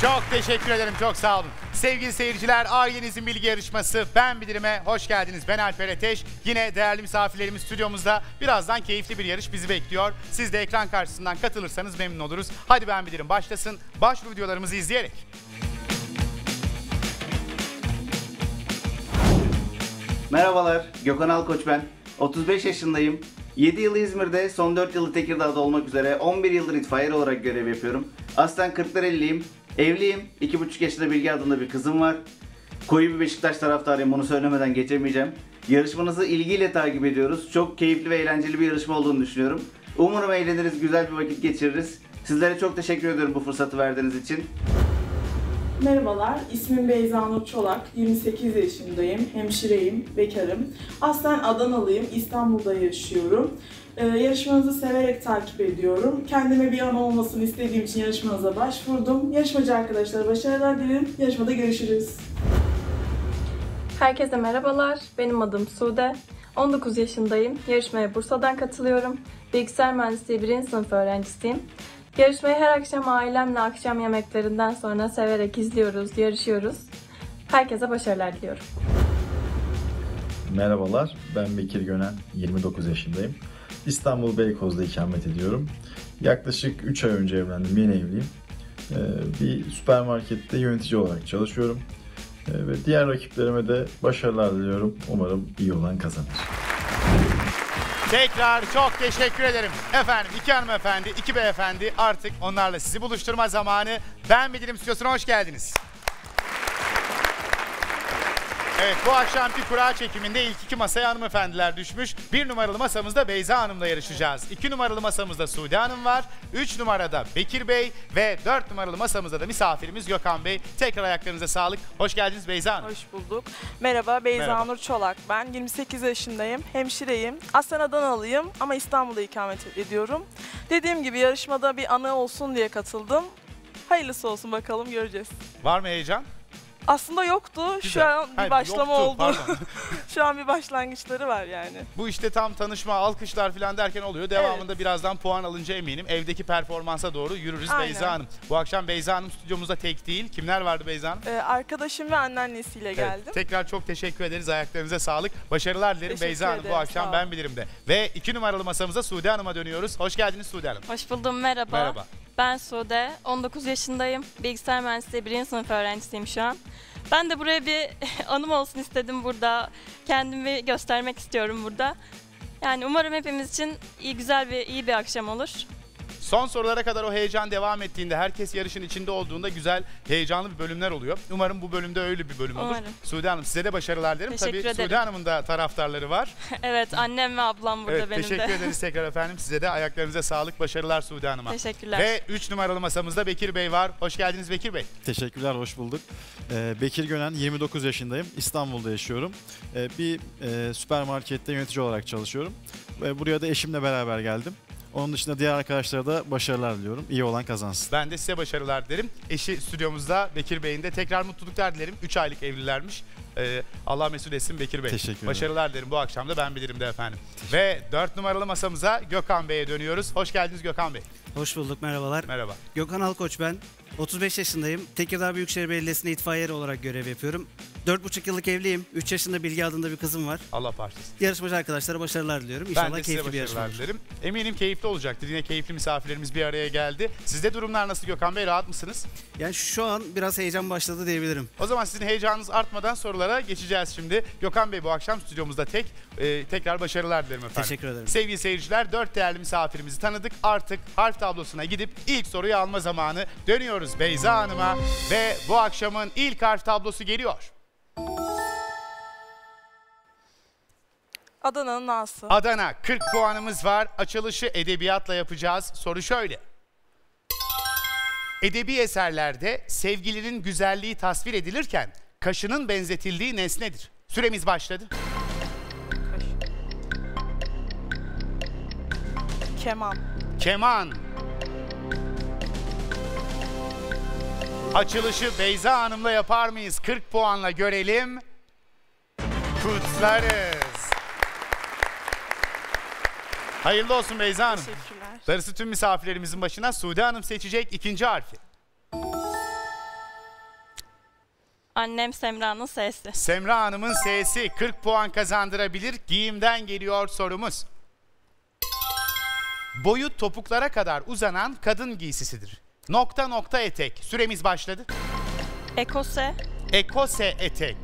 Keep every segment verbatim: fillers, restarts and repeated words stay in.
Çok teşekkür ederim, çok sağ olun. Sevgili seyirciler, ailenizin bilgi yarışması Ben Bilirim'e hoş geldiniz. Ben Alper Ateş. Yine değerli misafirlerimiz stüdyomuzda. Birazdan keyifli bir yarış bizi bekliyor. Siz de ekran karşısından katılırsanız memnun oluruz. Hadi Ben Bilirim başlasın. Başvuru videolarımızı izleyerek. Merhabalar, Gökhan Alkoç ben. otuz beş yaşındayım. yedi yılı İzmir'de, son dört yılı Tekirdağ'da olmak üzere on bir yıldır itfaiyeli olarak görev yapıyorum. Aslen Kırklareli'liyim. Evliyim. iki buçuk yaşında Bilge adında bir kızım var. Koyu bir Beşiktaş taraftarıyım. Bunu söylemeden geçemeyeceğim. Yarışmanızı ilgiyle takip ediyoruz. Çok keyifli ve eğlenceli bir yarışma olduğunu düşünüyorum. Umarım eğleniriz, güzel bir vakit geçiririz. Sizlere çok teşekkür ediyorum bu fırsatı verdiğiniz için. Merhabalar, ismim Beyza Nur Çolak, yirmi sekiz yaşındayım, hemşireyim, bekarım. Aslen Adanalıyım, İstanbul'da yaşıyorum. Ee, yarışmanızı severek takip ediyorum. Kendime bir an olmasını istediğim için yarışmanıza başvurdum. Yarışmacı arkadaşlara başarılar dilerim. Yarışmada görüşürüz. Herkese merhabalar, benim adım Sude. on dokuz yaşındayım, yarışmaya Bursa'dan katılıyorum. Bilgisayar mühendisliği birinci sınıf öğrencisiyim. Yarışmayı her akşam ailemle akşam yemeklerinden sonra severek izliyoruz, yarışıyoruz. Herkese başarılar diliyorum. Merhabalar, ben Bekir Gönen, yirmi dokuz yaşındayım. İstanbul Beykoz'da ikamet ediyorum. Yaklaşık üç ay önce evlendim, yeni evliyim. Bir süpermarkette yönetici olarak çalışıyorum. Ve diğer rakiplerime de başarılar diliyorum. Umarım iyi olan kazanır. Tekrar çok teşekkür ederim. Efendim iki hanımefendi, iki beyefendi, artık onlarla sizi buluşturma zamanı. Ben Bilirim stüdyosuna hoş geldiniz. Evet, bu akşamki kura çekiminde ilk iki masaya hanımefendiler düşmüş. Bir numaralı masamızda Beyza Hanım'la yarışacağız. İki numaralı masamızda Sude Hanım var. Üç numarada Bekir Bey ve dört numaralı masamızda da misafirimiz Gökhan Bey. Tekrar ayaklarınıza sağlık. Hoş geldiniz Beyza Hanım. Hoş bulduk. Merhaba, Beyza Merhaba. Nur Çolak ben. yirmi sekiz yaşındayım, hemşireyim. Aslen Adanalıyım ama İstanbul'da ikamet ediyorum. Dediğim gibi yarışmada bir anı olsun diye katıldım. Hayırlısı olsun bakalım, göreceğiz. Var mı heyecan? Aslında yoktu. Güzel. Şu an bir Hayır, başlama yoktu, oldu. Şu an bir başlangıçları var yani. Bu işte tam tanışma, alkışlar falan derken oluyor. Devamında evet. Birazdan puan alınca eminim evdeki performansa doğru yürürüz. Aynen. Beyza Hanım. Bu akşam Beyza Hanım stüdyomuzda tek değil. Kimler vardı Beyza Hanım? Ee, arkadaşım ve anneannesiyle evet. geldim. Tekrar çok teşekkür ederiz. Ayaklarınıza sağlık. Başarılar dilerim teşekkür Beyza ederim. Hanım. Bu akşam Ben Bilirim de. Ve iki numaralı masamıza Sude Hanım'a dönüyoruz. Hoş geldiniz Sude Hanım. Hoş buldum. Merhaba. Merhaba. Ben Sude, on dokuz yaşındayım. Bilgisayar mühendisliği birinci sınıf öğrencisiyim şu an. Ben de buraya bir anım olsun istedim burada. Kendimi göstermek istiyorum burada. Yani umarım hepimiz için iyi güzel bir iyi bir akşam olur. Son sorulara kadar o heyecan devam ettiğinde, herkes yarışın içinde olduğunda güzel, heyecanlı bir bölümler oluyor. Umarım bu bölümde öyle bir bölüm umarım. olur. Sude Hanım size de başarılar dilerim. Teşekkür Tabii ederim. Sude Hanım'ın da taraftarları var. Evet, annem ve ablam burada evet, benim teşekkür de. Teşekkür ederiz tekrar efendim. Size de ayaklarınıza sağlık. Başarılar Sude Hanım'a. Teşekkürler. Ve üç numaralı masamızda Bekir Bey var. Hoş geldiniz Bekir Bey. Teşekkürler, hoş bulduk. Ee, Bekir Gönen, yirmi dokuz yaşındayım. İstanbul'da yaşıyorum. Ee, bir e, süpermarkette yönetici olarak çalışıyorum. Ve buraya da eşimle beraber geldim. Onun dışında diğer arkadaşlara da başarılar diliyorum. İyi olan kazansın. Ben de size başarılar dilerim. Eşi stüdyomuzda, Bekir Bey'in de tekrar mutluluklar dilerim. üç aylık evlilermiş. Ee, Allah mesut etsin Bekir Bey. Teşekkür ederim. Başarılar dilerim bu akşam da Ben Bilirim de efendim. Ve dört numaralı masamıza Gökhan Bey'e dönüyoruz. Hoş geldiniz Gökhan Bey. Hoş bulduk, merhabalar. Merhaba. Gökhan Alkoç ben. otuz beş yaşındayım. Tekirdağ Büyükşehir Belediyesi'nde itfaiyeli olarak görev yapıyorum. dört buçuk yıllık evliyim. üç yaşında Bilge adında bir kızım var. Allah bağışlasın. Yarışmacı arkadaşlara başarılar diliyorum. İnşallah ben de keyifli bir yarışma olur. Eminim keyifli olacaktır. Yine keyifli misafirlerimiz bir araya geldi. Sizde durumlar nasıl Gökhan Bey? Rahat mısınız? Yani şu an biraz heyecan başladı diyebilirim. O zaman sizin heyecanınız artmadan sorulara geçeceğiz şimdi. Gökhan Bey bu akşam stüdyomuzda tek. Ee, tekrar başarılar dilerim efendim. Teşekkür ederim. Sevgili seyirciler, dört değerli misafirimizi tanıdık. Artık harf tablosuna gidip ilk soruyu alma zamanı. Dönüyoruz Beyza Hanım'a ve bu akşamın ilk harf tablosu geliyor. Adana'nın A'sı. Adana, kırk puanımız var. Açılışı edebiyatla yapacağız. Soru şöyle. Edebi eserlerde sevgilinin güzelliği tasvir edilirken kaşının benzetildiği nesnedir. Süremiz başladı. Kaş. Keman. Keman. Açılışı Beyza Hanım'la yapar mıyız? kırk puanla görelim. Kutlarız. Hayırlı olsun Beyza Hanım. Teşekkürler. Darısı tüm misafirlerimizin başına. Sude Hanım seçecek ikinci harfi. Annem Semra'nın sesi. Semra Hanım'ın sesi kırk puan kazandırabilir. Giyimden geliyor sorumuz. Boyu topuklara kadar uzanan kadın giysisidir. Nokta nokta etek. Süremiz başladı. Ekose. Ekose etek.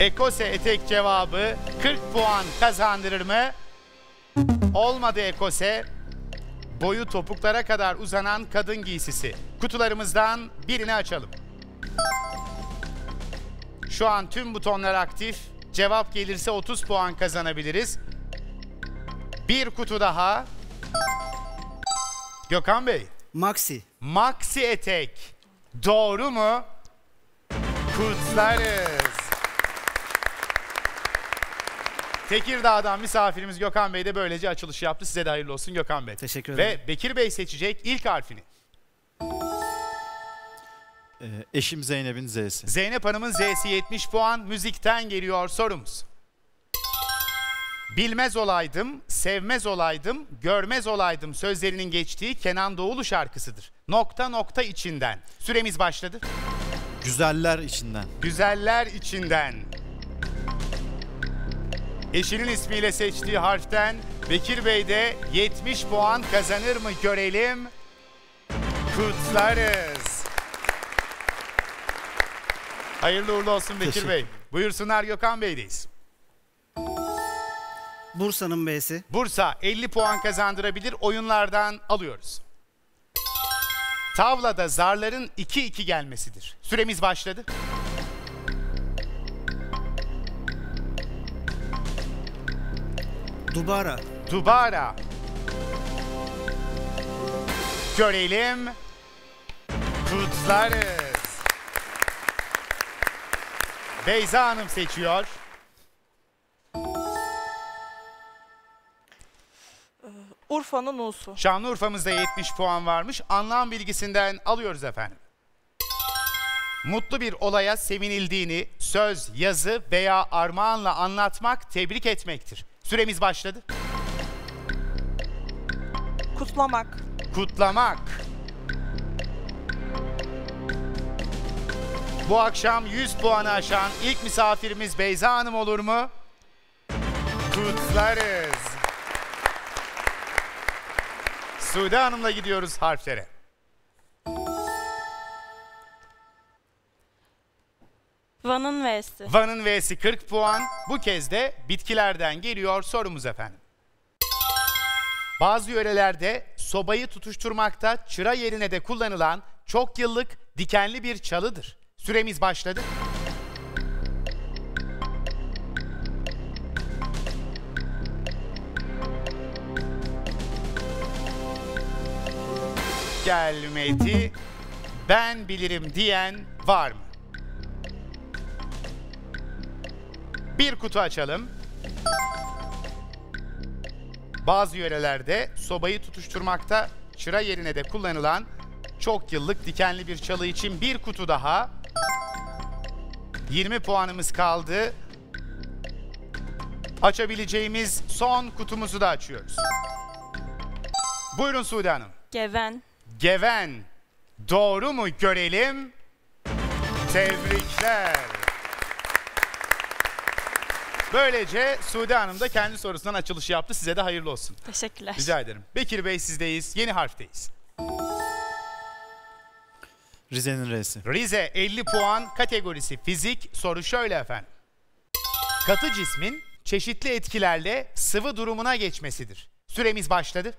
Ekose etek cevabı kırk puan kazandırır mı? Olmadı ekose. Boyu topuklara kadar uzanan kadın giysisi. Kutularımızdan birini açalım. Şu an tüm butonlar aktif. Cevap gelirse otuz puan kazanabiliriz. Bir kutu daha. Gökhan Bey. Maxi. Maxi etek. Doğru mu? Kutlarız. Tekirdağ'dan misafirimiz Gökhan Bey de böylece açılış yaptı. Size de hayırlı olsun Gökhan Bey. Teşekkür ederim. Ve Bekir Bey seçecek ilk harfini. Ee, eşim Zeynep'in Z'si. Zeynep Hanım'ın Z'si yetmiş puan. Müzikten geliyor sorumuz. Bilmez olaydım, sevmez olaydım, görmez olaydım sözlerinin geçtiği Kenan Doğulu şarkısıdır. Nokta nokta içinden. Süremiz başladı. Güzeller içinden. Güzeller içinden. Eşinin ismiyle seçtiği harften Bekir Bey de yetmiş puan kazanır mı görelim. Kutlarız. Hayırlı uğurlu olsun Bekir Bey. Buyursunlar Gökhan Bey'deyiz. Bursa'nın B'si. Bursa elli puan kazandırabilir. Oyunlardan alıyoruz. Tavlada zarların iki iki gelmesidir. Süremiz başladı. Dubara. Dubara. Görelim. Kutlarız. Beyza Hanım seçiyor. Urfa'nın U'su. Şanlıurfa'mızda yetmiş puan varmış. Anlam bilgisinden alıyoruz efendim. Mutlu bir olaya sevinildiğini söz, yazı veya armağanla anlatmak, tebrik etmektir. Süremiz başladı. Kutlamak. Kutlamak. Bu akşam yüz puanı aşan ilk misafirimiz Beyza Hanım olur mu? Kutlarız. Sude Hanım'la gidiyoruz harflere. Van'ın V'si. Van'ın V'si kırk puan. Bu kez de bitkilerden geliyor sorumuz efendim. Bazı yörelerde sobayı tutuşturmakta çıra yerine de kullanılan çok yıllık dikenli bir çalıdır. Süremiz başladı. Gelmedi. Ben bilirim diyen var mı? Bir kutu açalım. Bazı yörelerde sobayı tutuşturmakta çıra yerine de kullanılan çok yıllık dikenli bir çalı için bir kutu daha. yirmi puanımız kaldı. Açabileceğimiz son kutumuzu da açıyoruz. Buyurun Sude Hanım. Geven. Geven. Doğru mu görelim? Tebrikler. Böylece Sude Hanım da kendi sorusundan açılış yaptı. Size de hayırlı olsun. Teşekkürler. Rica ederim. Bekir Bey sizdeyiz. Yeni harfteyiz. Rize'nin R'si. Rize elli puan. Kategorisi fizik. Soru şöyle efendim. Katı cismin çeşitli etkilerle sıvı durumuna geçmesidir. Süremiz başladı.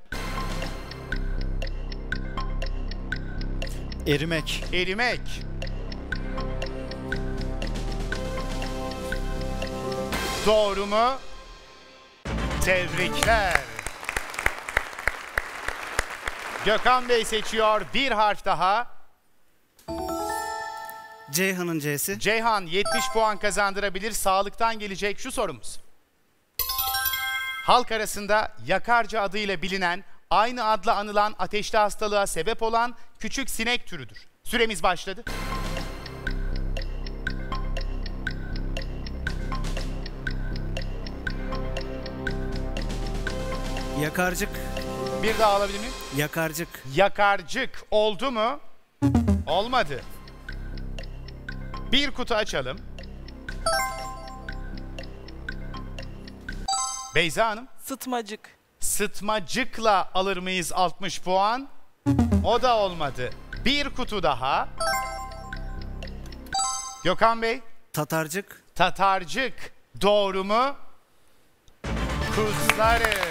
Erimek. Erimek. Doğru mu? Tebrikler. Gökhan Bey seçiyor. Bir harf daha. Ceyhan'ın C'si. Ceyhan yetmiş puan kazandırabilir. Sağlıktan gelecek şu sorumuz. Halk arasında yakarca adıyla bilinen, aynı adla anılan ateşli hastalığa sebep olan küçük sinek türüdür. Süremiz başladı. Yakarcık. Bir daha alabilir miyim? Yakarcık. Yakarcık oldu mu? Olmadı. Bir kutu açalım. Beyza Hanım. Sıtmacık. Sıtmacıkla alır mıyız altmış puan? O da olmadı. Bir kutu daha. Gökhan Bey. Tatarcık. Tatarcık. Doğru mu? Kutlarız.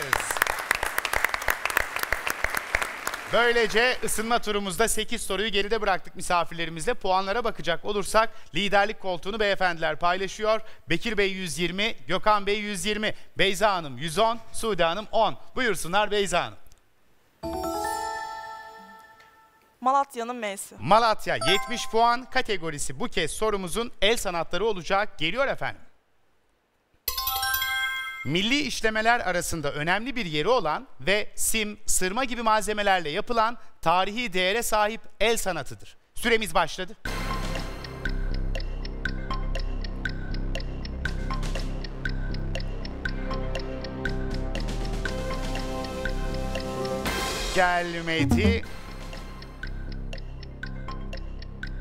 Böylece ısınma turumuzda sekiz soruyu geride bıraktık misafirlerimizle. Puanlara bakacak olursak liderlik koltuğunu beyefendiler paylaşıyor. Bekir Bey yüz yirmi, Gökhan Bey yüz yirmi, Beyza Hanım yüz on, Sude Hanım on. Buyursunlar Beyza Hanım. Malatya'nın M'si. Malatya yetmiş puan. Kategorisi bu kez sorumuzun el sanatları olacak. Geliyor efendim. Milli işlemeler arasında önemli bir yeri olan ve sim, sırma gibi malzemelerle yapılan tarihi değere sahip el sanatıdır. Süremiz başladı. Gelmedi.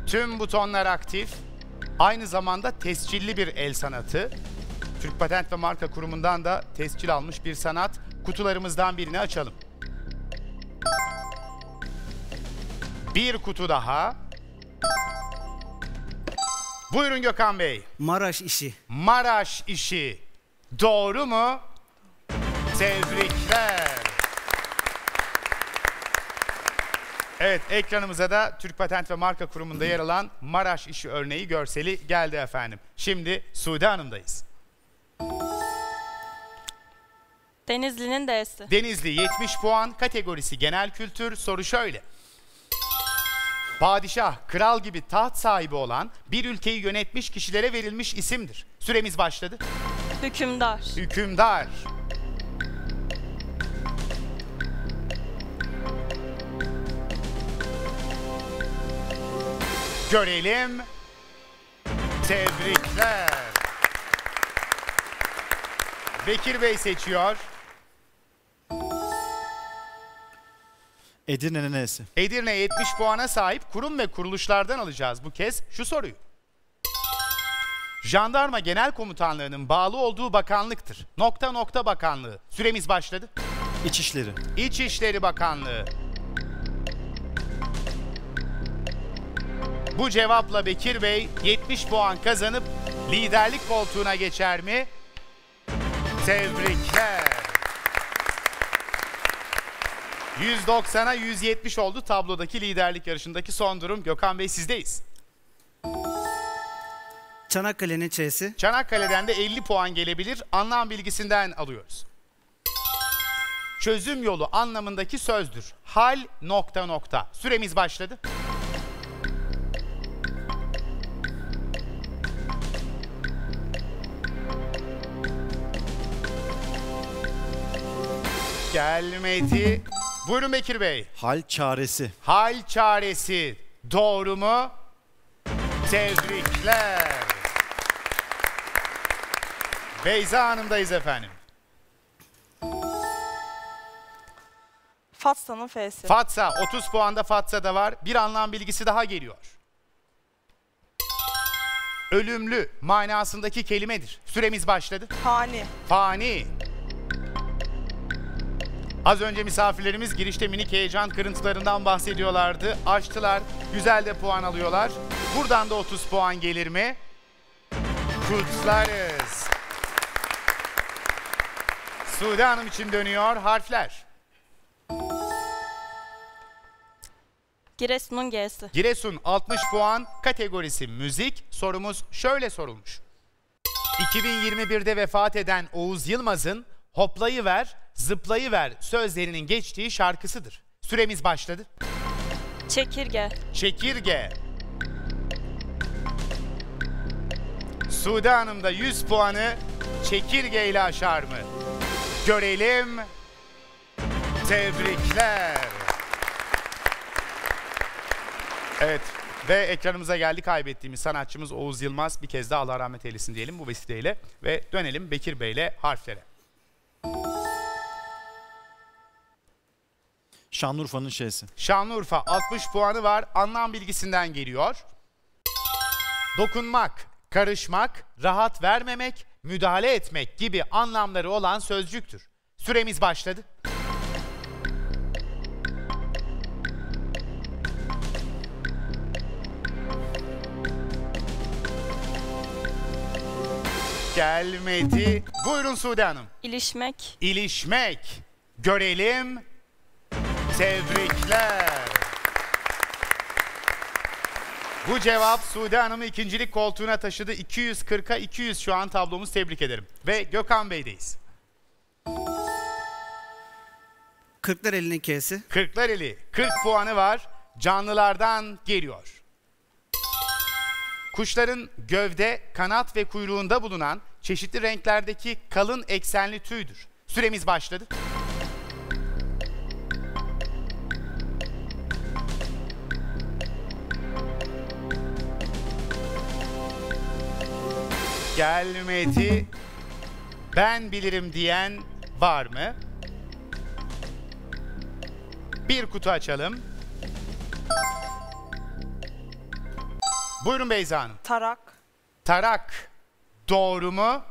Tüm butonlar aktif. Aynı zamanda tescilli bir el sanatı. Türk Patent ve Marka Kurumu'ndan da tescil almış bir sanat. Kutularımızdan birini açalım. Bir kutu daha. Buyurun Gökhan Bey. Maraş işi. Maraş işi. Doğru mu? Tebrikler. Evet, ekranımıza da Türk Patent ve Marka Kurumu'nda yer alan Maraş işi örneği görseli geldi efendim. Şimdi Sude Hanım'dayız. Denizli'nin D'si. Denizli yetmiş puan. Kategorisi genel kültür. Soru şöyle. Padişah, kral gibi taht sahibi olan bir ülkeyi yönetmiş kişilere verilmiş isimdir. Süremiz başladı. Hükümdar. Hükümdar. Görelim. Tebrikler. Bekir Bey seçiyor. Edirne'nin nesi? Edirne yetmiş puana sahip. Kurum ve kuruluşlardan alacağız bu kez şu soruyu. Jandarma Genel Komutanlığı'nın bağlı olduğu bakanlıktır. Nokta nokta bakanlığı. Süremiz başladı. İçişleri. İçişleri Bakanlığı. Bu cevapla Bekir Bey yetmiş puan kazanıp liderlik koltuğuna geçer mi? Tebrikler. yüz doksana yüz yetmiş oldu tablodaki liderlik yarışındaki son durum. Gökhan Bey sizdeyiz. Çanakkale'nin Ç'si. Çanakkale'den de elli puan gelebilir. Anlam bilgisinden alıyoruz. Çözüm yolu anlamındaki sözdür. Hal nokta nokta. Süremiz başladı. Gelmedi. Buyurun Bekir Bey. Hal çaresi. Hal çaresi. Doğru mu? Tebrikler. Beyza Hanım'dayız efendim. Fatsa'nın F'si. Fatsa. otuz puanda Fatsa da var. Bir anlam bilgisi daha geliyor. Ölümlü manasındaki kelimedir. Süremiz başladı. Fani. Fani. Az önce misafirlerimiz girişte minik heyecan kırıntılarından bahsediyorlardı. Açtılar, güzel de puan alıyorlar. Buradan da otuz puan gelir mi? Kutlarız. Sude Hanım için dönüyor harfler. Giresun'un G'si. Giresun altmış puan. Kategorisi müzik. Sorumuz şöyle sorulmuş. iki bin yirmi birde vefat eden Oğuz Yılmaz'ın Hoplayıver, zıplayıver sözlerinin geçtiği şarkısıdır. Süremiz başladı. Çekirge. Çekirge. Sude Hanım da yüz puanı çekirge ile aşar mı? Görelim. Tebrikler. Evet. Ve ekranımıza geldi kaybettiğimiz sanatçımız Oğuz Yılmaz. Bir kez daha Allah rahmet eylesin diyelim bu vesileyle. Ve dönelim Bekir Bey'le harflere. Şanlıurfa'nın şeysi. Şanlıurfa altmış puanı var. Anlam bilgisinden geliyor. Dokunmak, karışmak, rahat vermemek, müdahale etmek gibi anlamları olan sözcüktür. Süremiz başladı. Gelmedi. Buyurun Sude Hanım. İlişmek. İlişmek. Görelim. Tebrikler. Bu cevap Sude Hanım'ı ikincilik koltuğuna taşıdı. iki yüz kırka iki yüz şu an tablomuz, tebrik ederim. Ve Gökhan Bey'deyiz. Kırklareli'nin K'si. Kırklareli. kırk puanı var. Canlılardan geliyor. Kuşların gövde, kanat ve kuyruğunda bulunan çeşitli renklerdeki kalın eksenli tüydür. Süremiz başladı. Gelmedi. Ben bilirim diyen var mı? Bir kutu açalım. Buyurun Beyza Hanım. Tarak. Tarak. Doğru mu?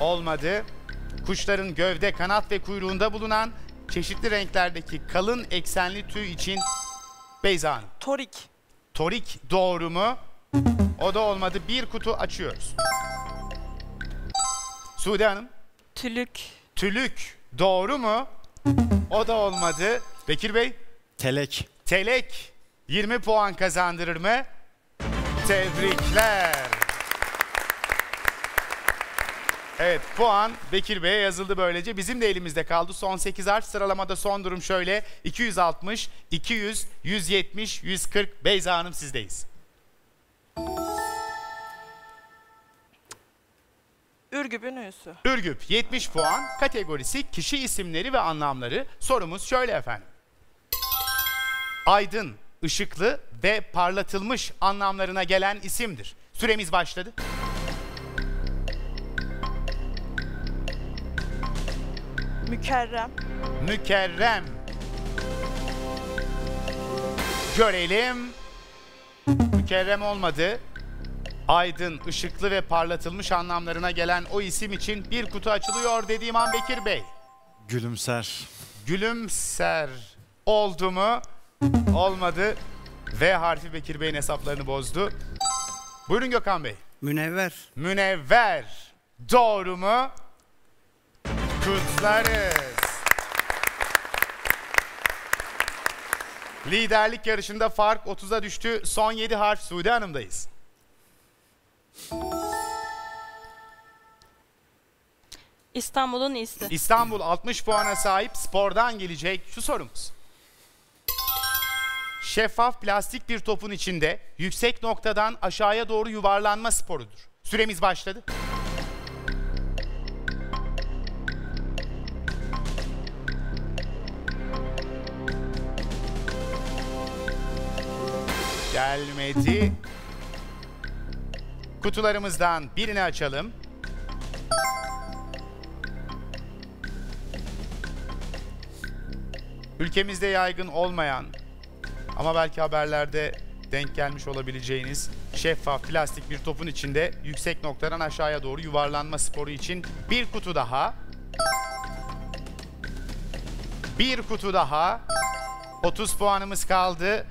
Olmadı. Kuşların gövde, kanat ve kuyruğunda bulunan çeşitli renklerdeki kalın eksenli tüy için Beyza Hanım. Torik. Torik. Doğru mu? O da olmadı. Bir kutu açıyoruz. Sude Hanım. Tülük. Tülük. Doğru mu? O da olmadı. Bekir Bey. Telek. Telek. yirmi puan kazandırır mı? Tebrikler. Evet, puan Bekir Bey'e yazıldı böylece. Bizim de elimizde kaldı. Son sekiz harf sıralamada son durum şöyle. iki yüz altmış, iki yüz, yüz yetmiş, yüz kırk. Beyza Hanım sizdeyiz. Ürgüp'ün üyüsü. Ürgüp yetmiş puan. Kategorisi kişi isimleri ve anlamları. Sorumuz şöyle efendim. Aydın, ışıklı ve parlatılmış anlamlarına gelen isimdir. Süremiz başladı. Mükerrem. Mükerrem. Görelim. Mükerrem olmadı. Aydın, ışıklı ve parlatılmış anlamlarına gelen o isim için bir kutu açılıyor dediğim an Bekir Bey. Gülümser. Gülümser oldu mu? Olmadı. V harfi Bekir Bey'in hesaplarını bozdu. Buyurun Gökhan Bey. Münevver. Münevver. Doğru mu? Kutlarız. Liderlik yarışında fark otuza düştü. Son yedi harf Sude Hanım'dayız. İstanbul'un iyisi. İstanbul altmış puana sahip. Spordan gelecek şu sorumuz. Şeffaf plastik bir topun içinde yüksek noktadan aşağıya doğru yuvarlanma sporudur. Süremiz başladı. Gelmedi. Kutularımızdan birini açalım. Ülkemizde yaygın olmayan ama belki haberlerde denk gelmiş olabileceğiniz şeffaf plastik bir topun içinde yüksek noktadan aşağıya doğru yuvarlanma sporu için bir kutu daha. Bir kutu daha. otuz puanımız kaldı.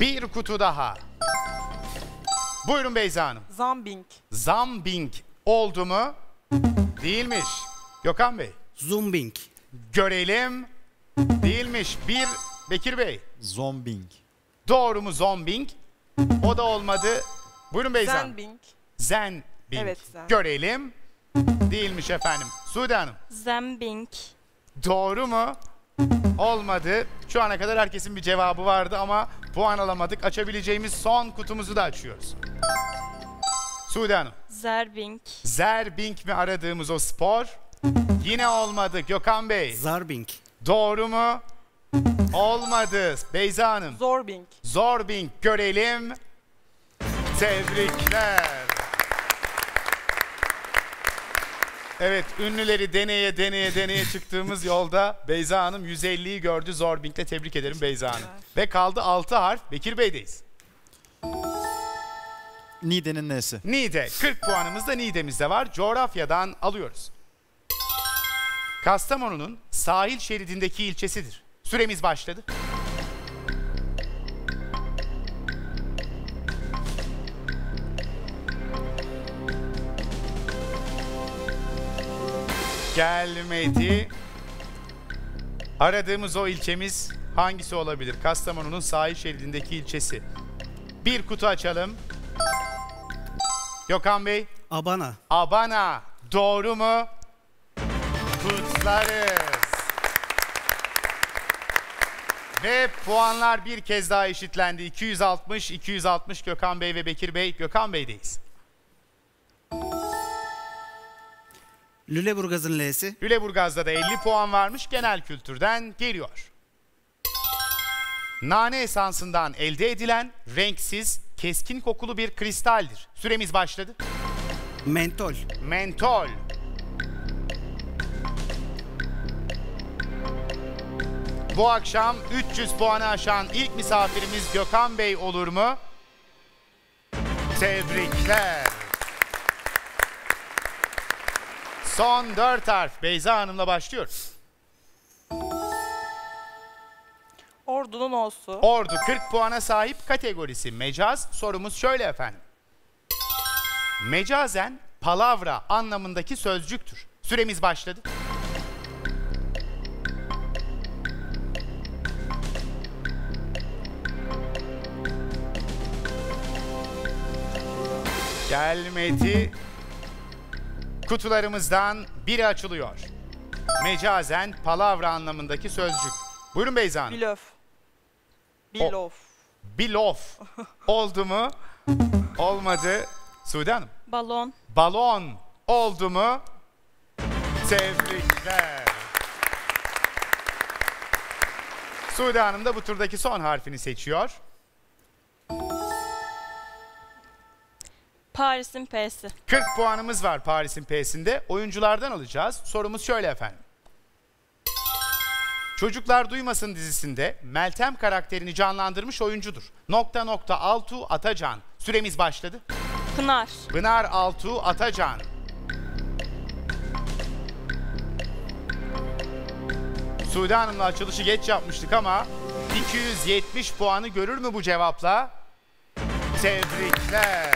Bir kutu daha. Buyurun Beyza Hanım. Zambing. Zambing oldu mu? Değilmiş. Gökhan Bey. Zumbing. Görelim. Değilmiş. Bir Bekir Bey. Zombing. Doğru mu zombing? O da olmadı. Buyurun Beyza Hanım. Zenbing. Zenbing. Evet, zen. Görelim. Değilmiş efendim. Sude Hanım. Zenbing. Doğru mu? Olmadı. Şu ana kadar herkesin bir cevabı vardı ama puan alamadık. Açabileceğimiz son kutumuzu da açıyoruz. Sude Hanım. Zerbing. Zerbing mi aradığımız o spor? Yine olmadı. Gökhan Bey. Zarbing. Doğru mu? Olmadı. Beyza Hanım. Zorbing. Zorbing. Görelim. Tebrikler. Evet, ünlüleri deneye deneye deneye çıktığımız yolda Beyza Hanım yüz elliyi gördü Zorbing'le. Tebrik ederim Beyza Hanım. Ve kaldı altı harf. Bekir Bey'deyiz. Niğde'nin nesi? Niğde. kırk puanımız da Niğde'mizde var. Coğrafyadan alıyoruz. Kastamonu'nun sahil şeridindeki ilçesidir. Süremiz başladı. Gelmedi. Aradığımız o ilçemiz hangisi olabilir? Kastamonu'nun sahil şeridindeki ilçesi. Bir kutu açalım. Gökhan Bey. Abana. Abana. Doğru mu? Kutlarız. Ve puanlar bir kez daha eşitlendi. iki yüz altmış, iki yüz altmış Gökhan Bey ve Bekir Bey. Gökhan Bey'deyiz. Lüleburgaz'ın L'si. Lüleburgaz'da da elli puan varmış. Genel kültürden geliyor. Nane esansından elde edilen renksiz, keskin kokulu bir kristaldir. Süremiz başladı. Mentol. Mentol. Bu akşam üç yüz puanı aşan ilk misafirimiz Gökhan Bey olur mu? Tebrikler. Son dört harf. Beyza Hanım'la başlıyoruz. Ordu'nun olsun. Ordu kırk puana sahip, kategorisi mecaz. Sorumuz şöyle efendim. Mecazen palavra anlamındaki sözcüktür. Süremiz başladı. Gelmedi. Kutularımızdan biri açılıyor. Mecazen palavra anlamındaki sözcük. Buyurun Beyza Hanım. Bilof. Bilof. Bilof. Oldu mu? Olmadı. Sude Hanım. Balon. Balon. Oldu mu? Tebrikler. Sude Hanım da bu turdaki son harfini seçiyor. Paris'in P'si. kırk puanımız var Paris'in P'sinde. Oyunculardan alacağız. Sorumuz şöyle efendim. Çocuklar Duymasın dizisinde Meltem karakterini canlandırmış oyuncudur. Nokta nokta Altuğ Atacan. Süremiz başladı. Pınar. Pınar Altuğ Atacan. Sude Hanım'la açılışı geç yapmıştık ama iki yüz yetmiş puanı görür mü bu cevapla? Tebrikler.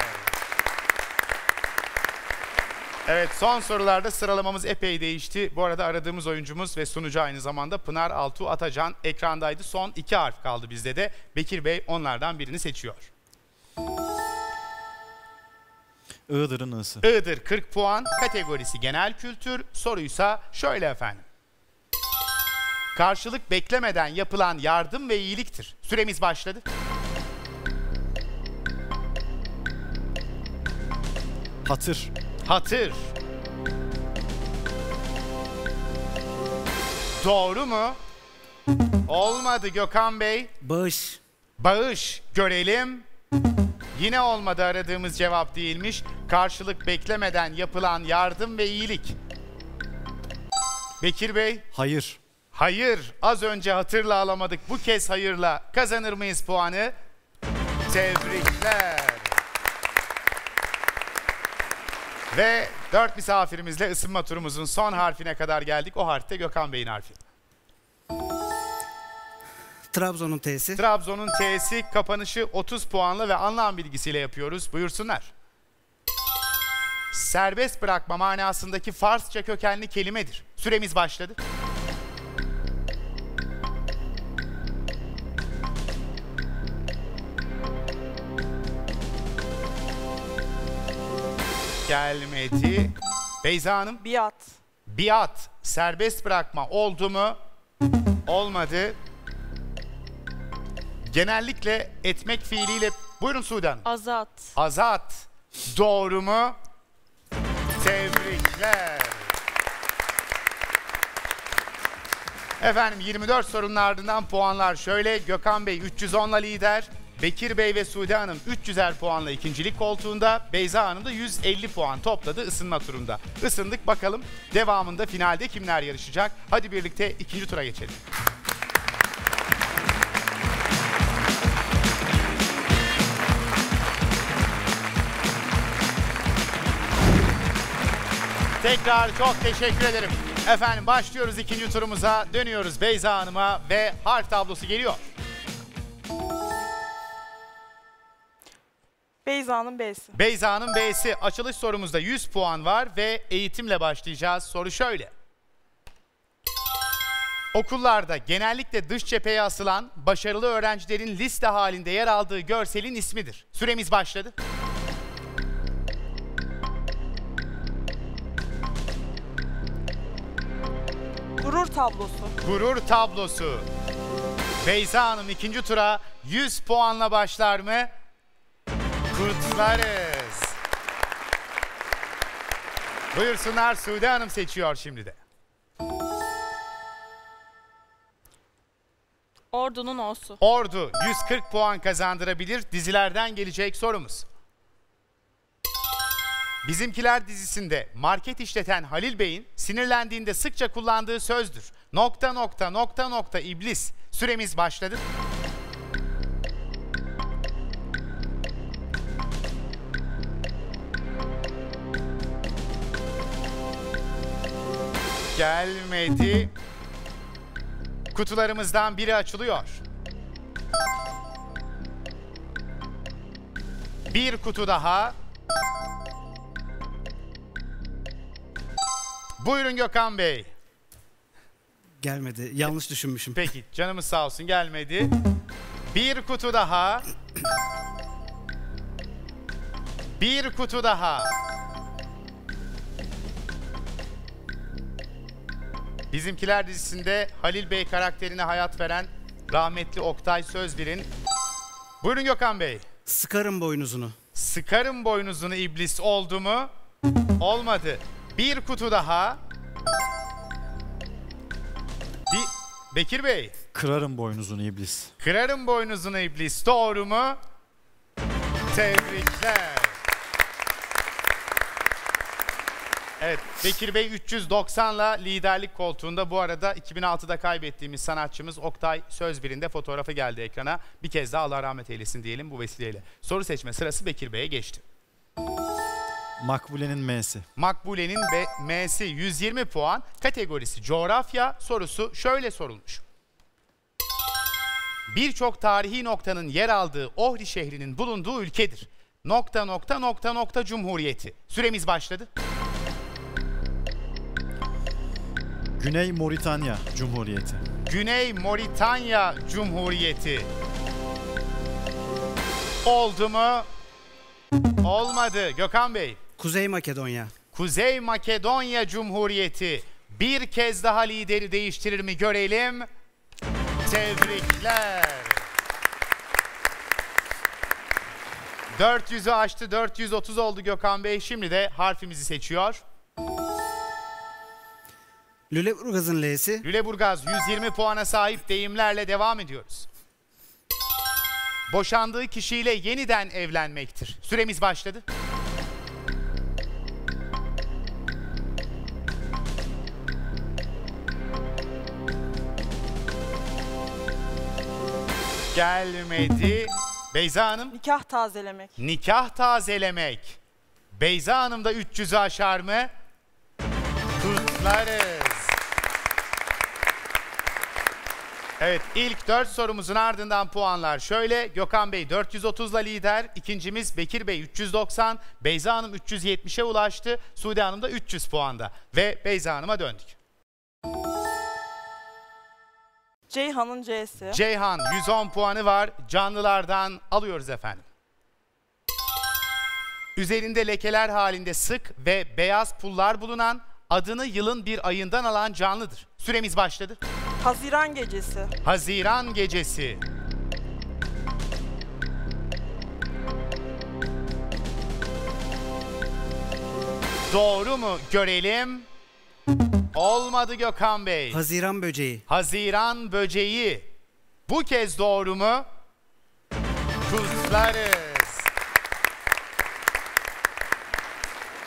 Evet, son sorularda sıralamamız epey değişti. Bu arada aradığımız oyuncumuz ve sunucu aynı zamanda Pınar Altuğ Atacan ekrandaydı. Son iki harf kaldı bizde de. Bekir Bey onlardan birini seçiyor. Iğdır'ın I'sı. Iğdır kırk puan, kategorisi genel kültür. Soruysa şöyle efendim. Karşılık beklemeden yapılan yardım ve iyiliktir. Süremiz başladı. Hatır. Hatır. Doğru mu? Olmadı Gökhan Bey. Bağış. Bağış. Görelim. Yine olmadı, aradığımız cevap değilmiş. Karşılık beklemeden yapılan yardım ve iyilik. Bekir Bey. Hayır. Hayır. Az önce hatırla alamadık. Bu kez hayırla kazanır mıyız puanı? Tebrikler. Ve dört misafirimizle ısınma turumuzun son harfine kadar geldik. O harfte Gökhan Bey'in harfi. Trabzon'un T'si. Trabzon'un T'si. Kapanışı otuz puanla ve anlam bilgisiyle yapıyoruz. Buyursunlar. Serbest bırakma manasındaki Farsça kökenli kelimedir. Süremiz başladı. Gelmedi. Beyza Hanım. Biat. Biat. Serbest bırakma oldu mu? Olmadı. Genellikle etmek fiiliyle... Buyurun Sude Hanım. Azat. Azat. Doğru mu? Tebrikler. Efendim yirmi dört sorunun ardından puanlar şöyle. Gökhan Bey üç yüz onla lider. Bekir Bey ve Sude Hanım üç yüzer puanla ikincilik koltuğunda, Beyza Hanım da yüz elli puan topladı ısınma turunda. Isındık, bakalım devamında finalde kimler yarışacak? Hadi birlikte ikinci tura geçelim. Tekrar çok teşekkür ederim. Efendim başlıyoruz ikinci turumuza. Dönüyoruz Beyza Hanım'a ve harf tablosu geliyor. Beyza'nın B'si. Beyza'nın B'si. Açılış sorumuzda yüz puan var ve eğitimle başlayacağız. Soru şöyle. Okullarda genellikle dış cepheye asılan başarılı öğrencilerin liste halinde yer aldığı görselin ismidir. Süremiz başladı. Gurur tablosu. Gurur tablosu. Beyza Hanım ikinci tura yüz puanla başlar mı? Kurtlarız. Buyursunlar, Sude Hanım seçiyor şimdi de. Ordu'nun O'su. Ordu yüz kırk puan kazandırabilir. Dizilerden gelecek sorumuz. Bizimkiler dizisinde market işleten Halil Bey'in sinirlendiğinde sıkça kullandığı sözdür. Nokta nokta nokta nokta iblis. Süremiz başladı. Gelmedi. Kutularımızdan biri açılıyor. Bir kutu daha. Buyurun Gökhan Bey. Gelmedi. Yanlış düşünmüşüm. Peki. Canımız sağ olsun. Gelmedi. Bir kutu daha. Bir kutu daha. Bizimkiler dizisinde Halil Bey karakterine hayat veren rahmetli Oktay Sözbir'in... Buyurun Gökhan Bey. Sıkarım boynuzunu. Sıkarım boynuzunu iblis oldu mu? Olmadı. Bir kutu daha. Bir... Bekir Bey. Kırarım boynuzunu iblis. Kırarım boynuzunu iblis. Doğru mu? Tebrikler. Evet, Bekir Bey üç yüz doksanla liderlik koltuğunda. Bu arada iki bin altıda kaybettiğimiz sanatçımız Oktay Sözbir'in de fotoğrafı geldi ekrana. Bir kez daha Allah rahmet eylesin diyelim bu vesileyle. Soru seçme sırası Bekir Bey'e geçti. Makbule'nin M'si. Makbule'nin M'si yüz yirmi puan. Kategorisi coğrafya, sorusu şöyle sorulmuş. Birçok tarihi noktanın yer aldığı Ohri şehrinin bulunduğu ülkedir. Nokta nokta nokta nokta Cumhuriyeti. Süremiz başladı. Güney Moritanya Cumhuriyeti. Güney Moritanya Cumhuriyeti. Oldu mu? Olmadı. Gökhan Bey. Kuzey Makedonya. Kuzey Makedonya Cumhuriyeti. Bir kez daha lideri değiştirir mi görelim. Tebrikler. dört yüzü aştı. dört yüz otuz oldu Gökhan Bey. Şimdi de harfimizi seçiyor. Lüleburgaz'ın L'si. Lüleburgaz yüz yirmi puana sahip. Deyimlerle devam ediyoruz. Boşandığı kişiyle yeniden evlenmektir. Süremiz başladı. Gelmedi. Beyza Hanım. Nikah tazelemek. Nikah tazelemek. Beyza Hanım da üç yüzü aşar mı? Kutlarız. Evet, ilk dört sorumuzun ardından puanlar şöyle. Gökhan Bey dört yüz otuzla lider, ikincimiz Bekir Bey üç yüz doksan, Beyza Hanım üç yüz yetmişe ulaştı, Sude Hanım da üç yüz puanda ve Beyza Hanım'a döndük. Ceyhan'ın C'si. Ceyhan yüz on puanı var, canlılardan alıyoruz efendim. Üzerinde lekeler halinde sık ve beyaz pullar bulunan, adını yılın bir ayından alan canlıdır. Süremiz başladı. Haziran gecesi. Haziran gecesi. Doğru mu görelim? Olmadı Gökhan Bey. Haziran böceği. Haziran böceği. Bu kez doğru mu? Kuzlarız.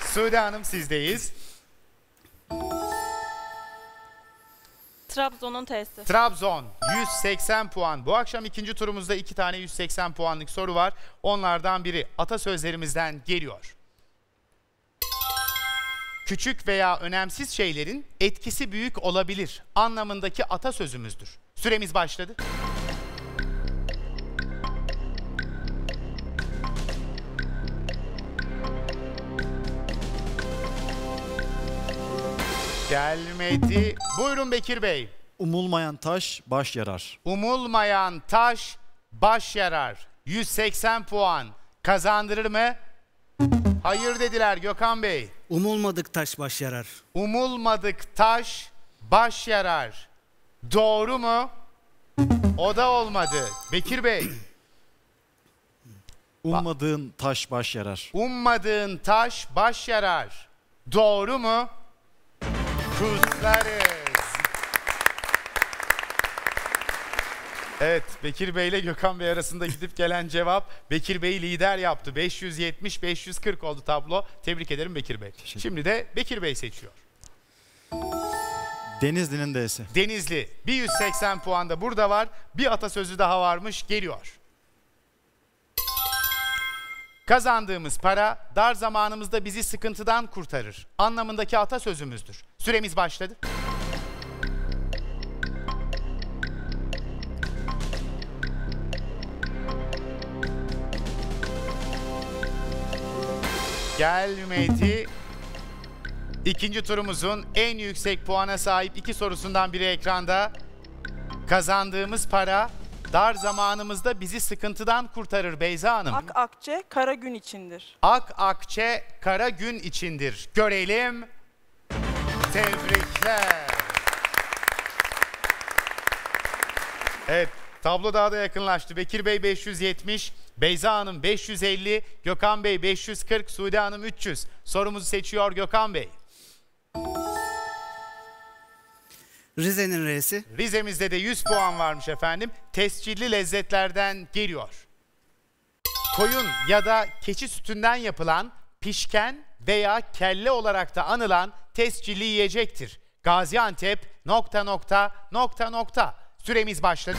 Sude Hanım sizdeyiz. Trabzon'un tesisi. Trabzon yüz seksen puan. Bu akşam ikinci turumuzda iki tane yüz seksen puanlık soru var. Onlardan biri atasözlerimizden geliyor. Küçük veya önemsiz şeylerin etkisi büyük olabilir anlamındaki atasözümüzdür. Süremiz başladı. Gelmedi. Buyurun Bekir Bey. Umulmayan taş baş yarar. Umulmayan taş baş yarar. yüz seksen puan kazandırır mı? Hayır dediler Gökhan Bey. Umulmadık taş baş yarar. Umulmadık taş baş yarar. Doğru mu? O da olmadı. Bekir Bey. Ummadığın taş baş yarar. Ummadığın taş baş yarar. Doğru mu? Kuzlarız. Evet, Bekir Bey ile Gökhan Bey arasında gidip gelen cevap Bekir Bey'i lider yaptı. beş yüz yetmiş beş yüz kırk oldu tablo. Tebrik ederim Bekir Bey. Şimdi de Bekir Bey seçiyor. Denizli'nin D'si. Denizli. Bir yüz seksen puan da burada var. Bir atasözü daha varmış. Geliyor. Kazandığımız para dar zamanımızda bizi sıkıntıdan kurtarır anlamındaki atasözümüzdür. Süremiz başladı. Gelmedi. İkinci turumuzun en yüksek puana sahip iki sorusundan biri ekranda. Kazandığımız para dar zamanımızda bizi sıkıntıdan kurtarır Beyza Hanım. Ak akçe kara gün içindir. Ak akçe kara gün içindir. Görelim. Tebrikler. Evet, tablo daha da yakınlaştı. Bekir Bey beş yüz yetmiş, Beyza Hanım beş yüz elli, Gökhan Bey beş yüz kırk, Sude Hanım üç yüz. Sorumuzu seçiyor Gökhan Bey. Rize'nin R'si. Rize'mizde de yüz puan varmış efendim. Tescilli lezzetlerden geliyor. Koyun ya da keçi sütünden yapılan, pişken veya kelle olarak da anılan tescilli yiyecektir. Gaziantep nokta nokta nokta nokta. Süremiz başladı.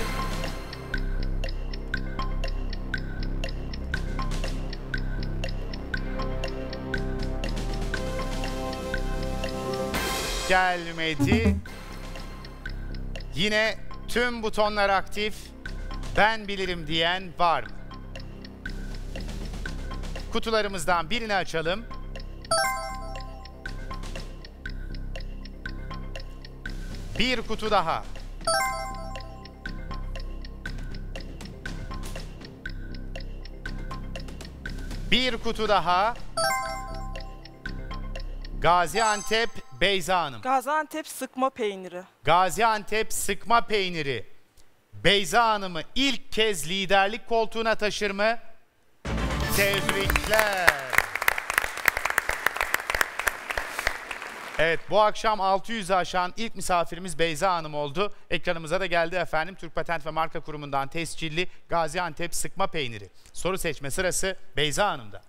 Gelmedi. Yine tüm butonlar aktif. Ben bilirim diyen var mı? Kutularımızdan birini açalım. Bir kutu daha. Bir kutu daha. Gaziantep Beyza Hanım. Gaziantep sıkma peyniri. Gaziantep sıkma peyniri. Beyza Hanım'ı ilk kez liderlik koltuğuna taşır mı? Tebrikler. Evet, bu akşam altı yüzü aşan ilk misafirimiz Beyza Hanım oldu. Ekranımıza da geldi efendim. Türk Patent ve Marka Kurumu'ndan tescilli Gaziantep sıkma peyniri. Soru seçme sırası Beyza Hanım'da.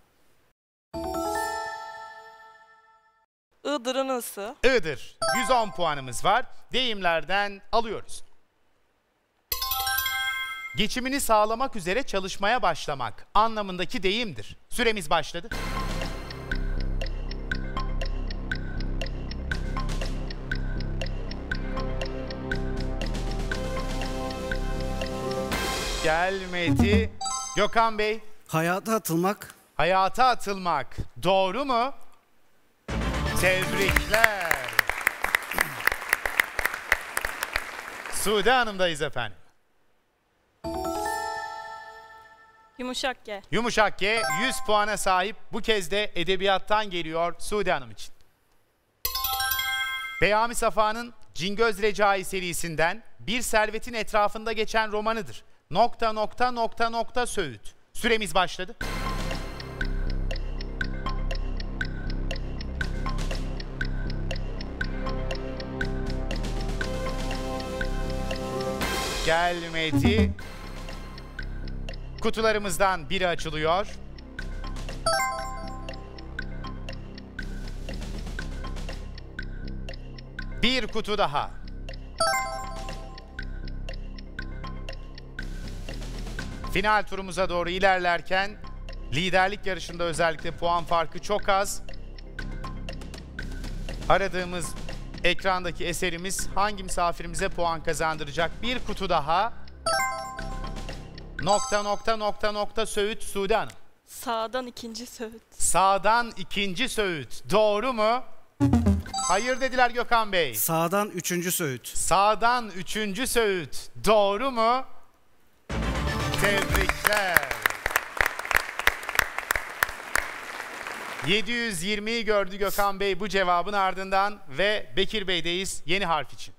Iğdır'ın ısı. Iğdır. yüz on puanımız var. Deyimlerden alıyoruz. Geçimini sağlamak üzere çalışmaya başlamak anlamındaki deyimdir. Süremiz başladı. Gelmedi. Gökhan Bey. Hayata atılmak. Hayata atılmak. Doğru mu? Tebrikler. Sude Hanım'dayız efendim. Yumuşak G. Yumuşak G yüz puana sahip. Bu kez de edebiyattan geliyor Sude Hanım için. Peyami Safa'nın Cingöz Recai serisinden bir servetin etrafında geçen romanıdır. Nokta nokta nokta nokta söğüt. Süremiz başladı. Gelmedi. Kutularımızdan biri açılıyor. Bir kutu daha. Final turumuza doğru ilerlerken liderlik yarışında özellikle puan farkı çok az. Aradığımız ekrandaki eserimiz hangi misafirimize puan kazandıracak? Bir kutu daha. Nokta nokta nokta nokta Söğüt Sude Hanım. Sağdan ikinci Söğüt. Sağdan ikinci Söğüt. Doğru mu? Hayır dediler Gökhan Bey. Sağdan üçüncü Söğüt. Sağdan üçüncü Söğüt. Doğru mu? Tebrikler. yedi yüz yirmiyi gördü Gökhan Bey bu cevabın ardından ve Bekir Bey'deyiz yeni harf için.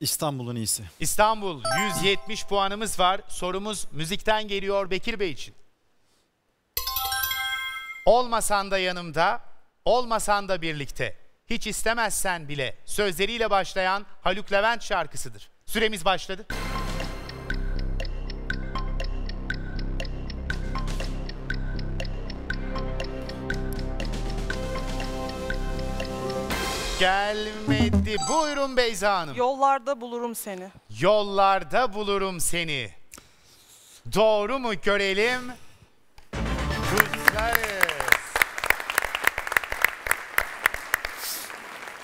İstanbul'un iyisi. İstanbul, yüz yetmiş puanımız var. Sorumuz müzikten geliyor Bekir Bey için. Olmasan da yanımda, olmasan da birlikte, hiç istemezsen bile sözleriyle başlayan Haluk Levent şarkısıdır. Süremiz başladı. Gelmedi. Buyurun Beyza Hanım. Yollarda bulurum seni. Yollarda bulurum seni. Doğru mu görelim? Kutlarız.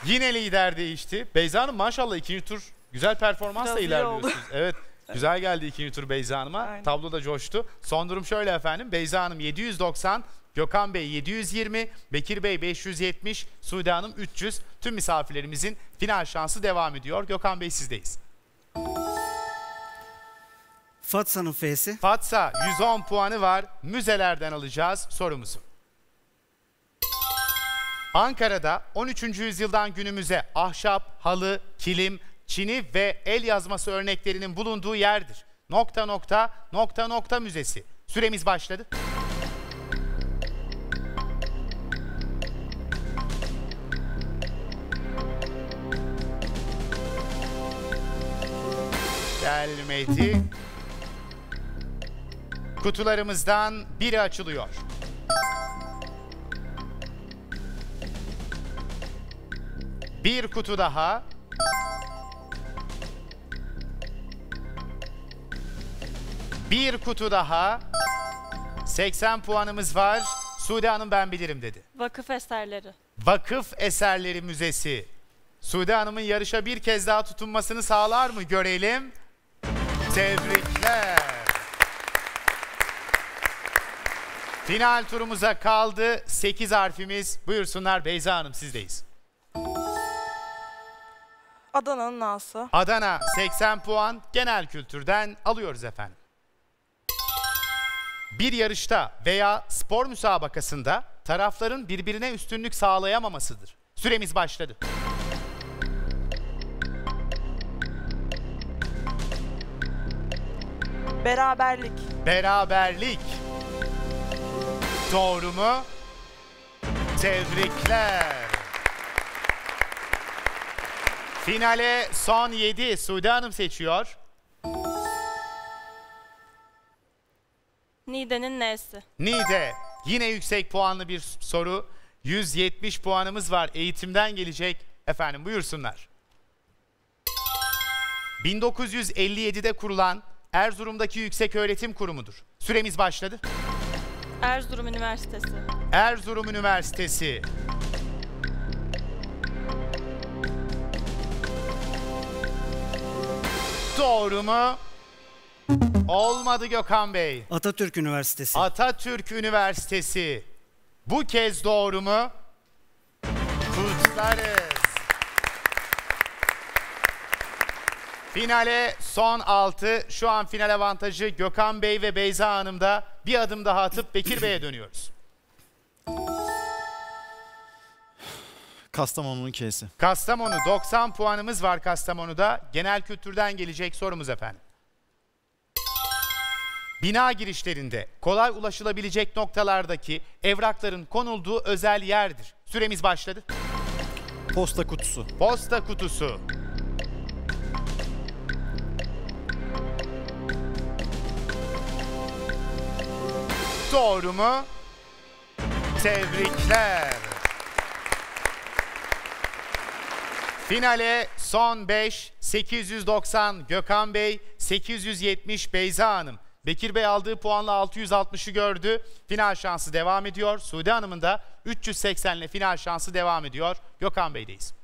Yine lider değişti. Beyza Hanım maşallah ikinci tur güzel performansla ilerliyorsunuz. Evet. Güzel geldi ikinci tur Beyza Hanım'a. Aynen. Tablo da coştu. Son durum şöyle efendim. Beyza Hanım yedi yüz doksan, Gökhan Bey yedi yüz yirmi, Bekir Bey beş yüz yetmiş, Sude Hanım üç yüz. Tüm misafirlerimizin final şansı devam ediyor. Gökhan Bey sizdeyiz. Fatsa'nın F'si. Fatsa yüz on puanı var. Müzelerden alacağız sorumuzu. Ankara'da on üçüncü yüzyıldan günümüze ahşap, halı, kilim, çini ve el yazması örneklerinin bulunduğu yerdir. Nokta nokta nokta nokta müzesi. Süremiz başladı. Gelmedi. Kutularımızdan biri açılıyor. Bir kutu daha. Bir kutu daha. seksen puanımız var. Sude Hanım ben bilirim dedi. Vakıf Eserleri. Vakıf Eserleri Müzesi. Sude Hanım'ın yarışa bir kez daha tutunmasını sağlar mı? Görelim. Tebrikler. Final turumuza kaldı. sekiz harfimiz. Buyursunlar Beyza Hanım sizdeyiz. Adana'nın A'sı. Adana seksen puan. Genel kültürden alıyoruz efendim. Bir yarışta veya spor müsabakasında tarafların birbirine üstünlük sağlayamamasıdır. Süremiz başladı. Beraberlik. Beraberlik. Doğru mu? Tebrikler. Finale son yedi. Sude Hanım seçiyor. Nide'nin N'si. Nide. Yine yüksek puanlı bir soru. yüz yetmiş puanımız var. Eğitimden gelecek. Efendim buyursunlar. bin dokuz yüz elli yedi'de kurulan Erzurum'daki Yükseköğretim Kurumu'dur. Süremiz başladı. Erzurum Üniversitesi. Erzurum Üniversitesi. Doğru mu? Olmadı Gökhan Bey. Atatürk Üniversitesi. Atatürk Üniversitesi. Bu kez doğru mu? Kutlarız. Finale son altı. Şu an final avantajı Gökhan Bey ve Beyza Hanım'da. Bir adım daha atıp Bekir Bey'e dönüyoruz. Kastamonu'nun K'si. Kastamonu doksan puanımız var Kastamonu'da. Genel kültürden gelecek sorumuz efendim. Bina girişlerinde kolay ulaşılabilecek noktalardaki evrakların konulduğu özel yerdir. Süremiz başladı. Posta kutusu. Posta kutusu. Doğru mu? Tebrikler. Finale son beş, sekiz yüz doksan Gökhan Bey, sekiz yüz yetmiş Beyza Hanım. Bekir Bey aldığı puanla altı yüz altmışı gördü. Final şansı devam ediyor. Sude Hanım'ın da üç yüz seksen ile final şansı devam ediyor. Gökhan Bey'deyiz.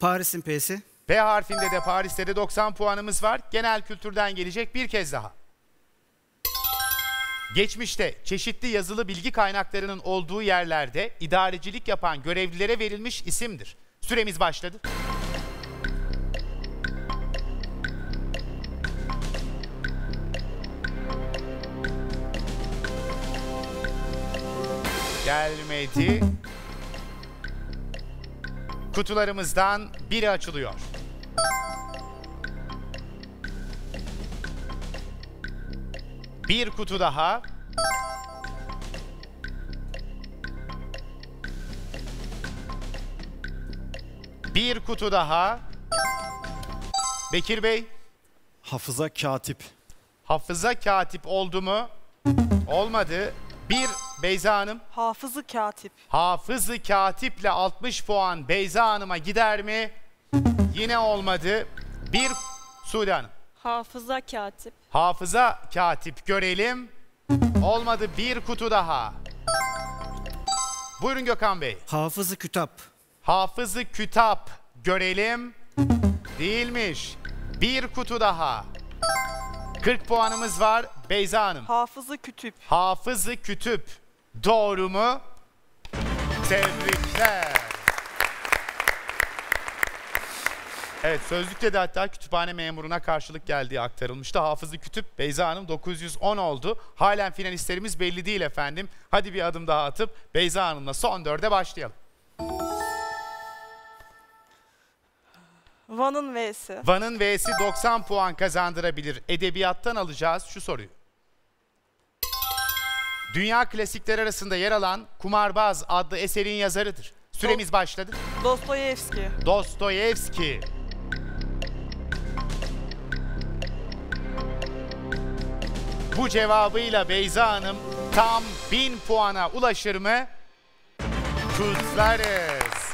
Paris'in P'si. P harfinde de Paris'te de doksan puanımız var. Genel kültürden gelecek bir kez daha. Geçmişte çeşitli yazılı bilgi kaynaklarının olduğu yerlerde idarecilik yapan görevlilere verilmiş isimdir. Süremiz başladı. Gelmedi. Kutularımızdan biri açılıyor. Bir kutu daha. Bir kutu daha. Bekir Bey. Hafıza katip. Hafıza katip oldu mu? Olmadı. Bir Beyza Hanım. Hafızı katip. Hafızı katiple altmış puan Beyza Hanım'a gider mi? Yine olmadı. Bir Sude Hanım. Hafıza katip. Hafıza katip görelim. Olmadı, bir kutu daha. Buyurun Gökhan Bey. Hafızı kütap. Hafızı kütap görelim. Değilmiş. Bir kutu daha. kırk puanımız var Beyza Hanım. Hafızı kütüp. Hafızı kütüp. Doğru mu? Tebrikler. Evet, sözlükte de hatta kütüphane memuruna karşılık geldiği aktarılmıştı. Hafızı kütüp Beyza Hanım dokuz yüz on oldu. Halen finalistlerimiz belli değil efendim. Hadi bir adım daha atıp Beyza Hanım'la son dörde başlayalım. Van'ın V'si. Van'ın V'si doksan puan kazandırabilir. Edebiyattan alacağız şu soruyu. Dünya klasikleri arasında yer alan Kumarbaz adlı eserin yazarıdır. Süremiz başladı. Dostoyevski. Dostoyevski. Bu cevabıyla Beyza Hanım tam bin puana ulaşır mı? Kutlarız.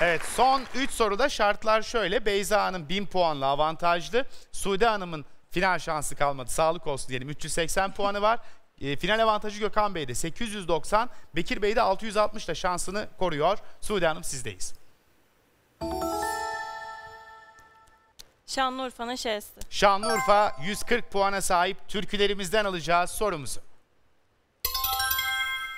Evet, son üç soruda şartlar şöyle. Beyza Hanım bin puanla avantajlı. Sude Hanım'ın final şansı kalmadı. Sağlık olsun diyelim. üç yüz seksen puanı var. E, final avantajı Gökhan Bey'de sekiz yüz doksan, Bekir Bey de altı yüz altmış ile şansını koruyor. Sude Hanım sizdeyiz. Şanlıurfa'nın Ş'si. Şanlıurfa yüz kırk puana sahip. Türkülerimizden alacağız sorumuzu.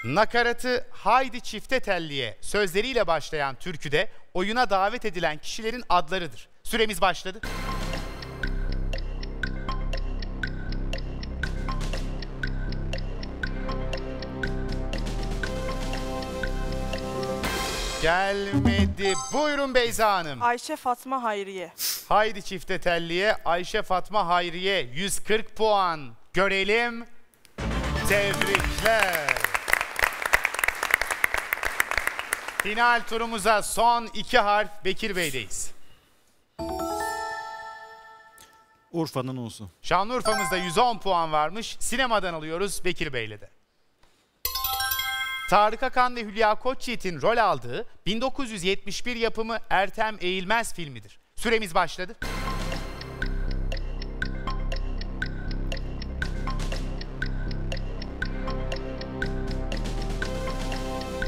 Nakaratı haydi çifte telliye sözleriyle başlayan türküde oyuna davet edilen kişilerin adlarıdır. Süremiz başladı. Gelmedi. Buyurun Beyza Hanım. Ayşe Fatma Hayriye. Haydi çifte telliye Ayşe Fatma Hayriye yüz kırk puan görelim. Tebrikler. Final turumuza son iki harf Bekir Bey'deyiz. Urfa'nın U'su. Şanlıurfa'mızda yüz on puan varmış. Sinemadan alıyoruz Bekir Bey'le de. Tarık Akan ve Hülya Koçyiğit'in rol aldığı bin dokuz yüz yetmiş bir yapımı Ertem Eğilmez filmidir. Süremiz başladı.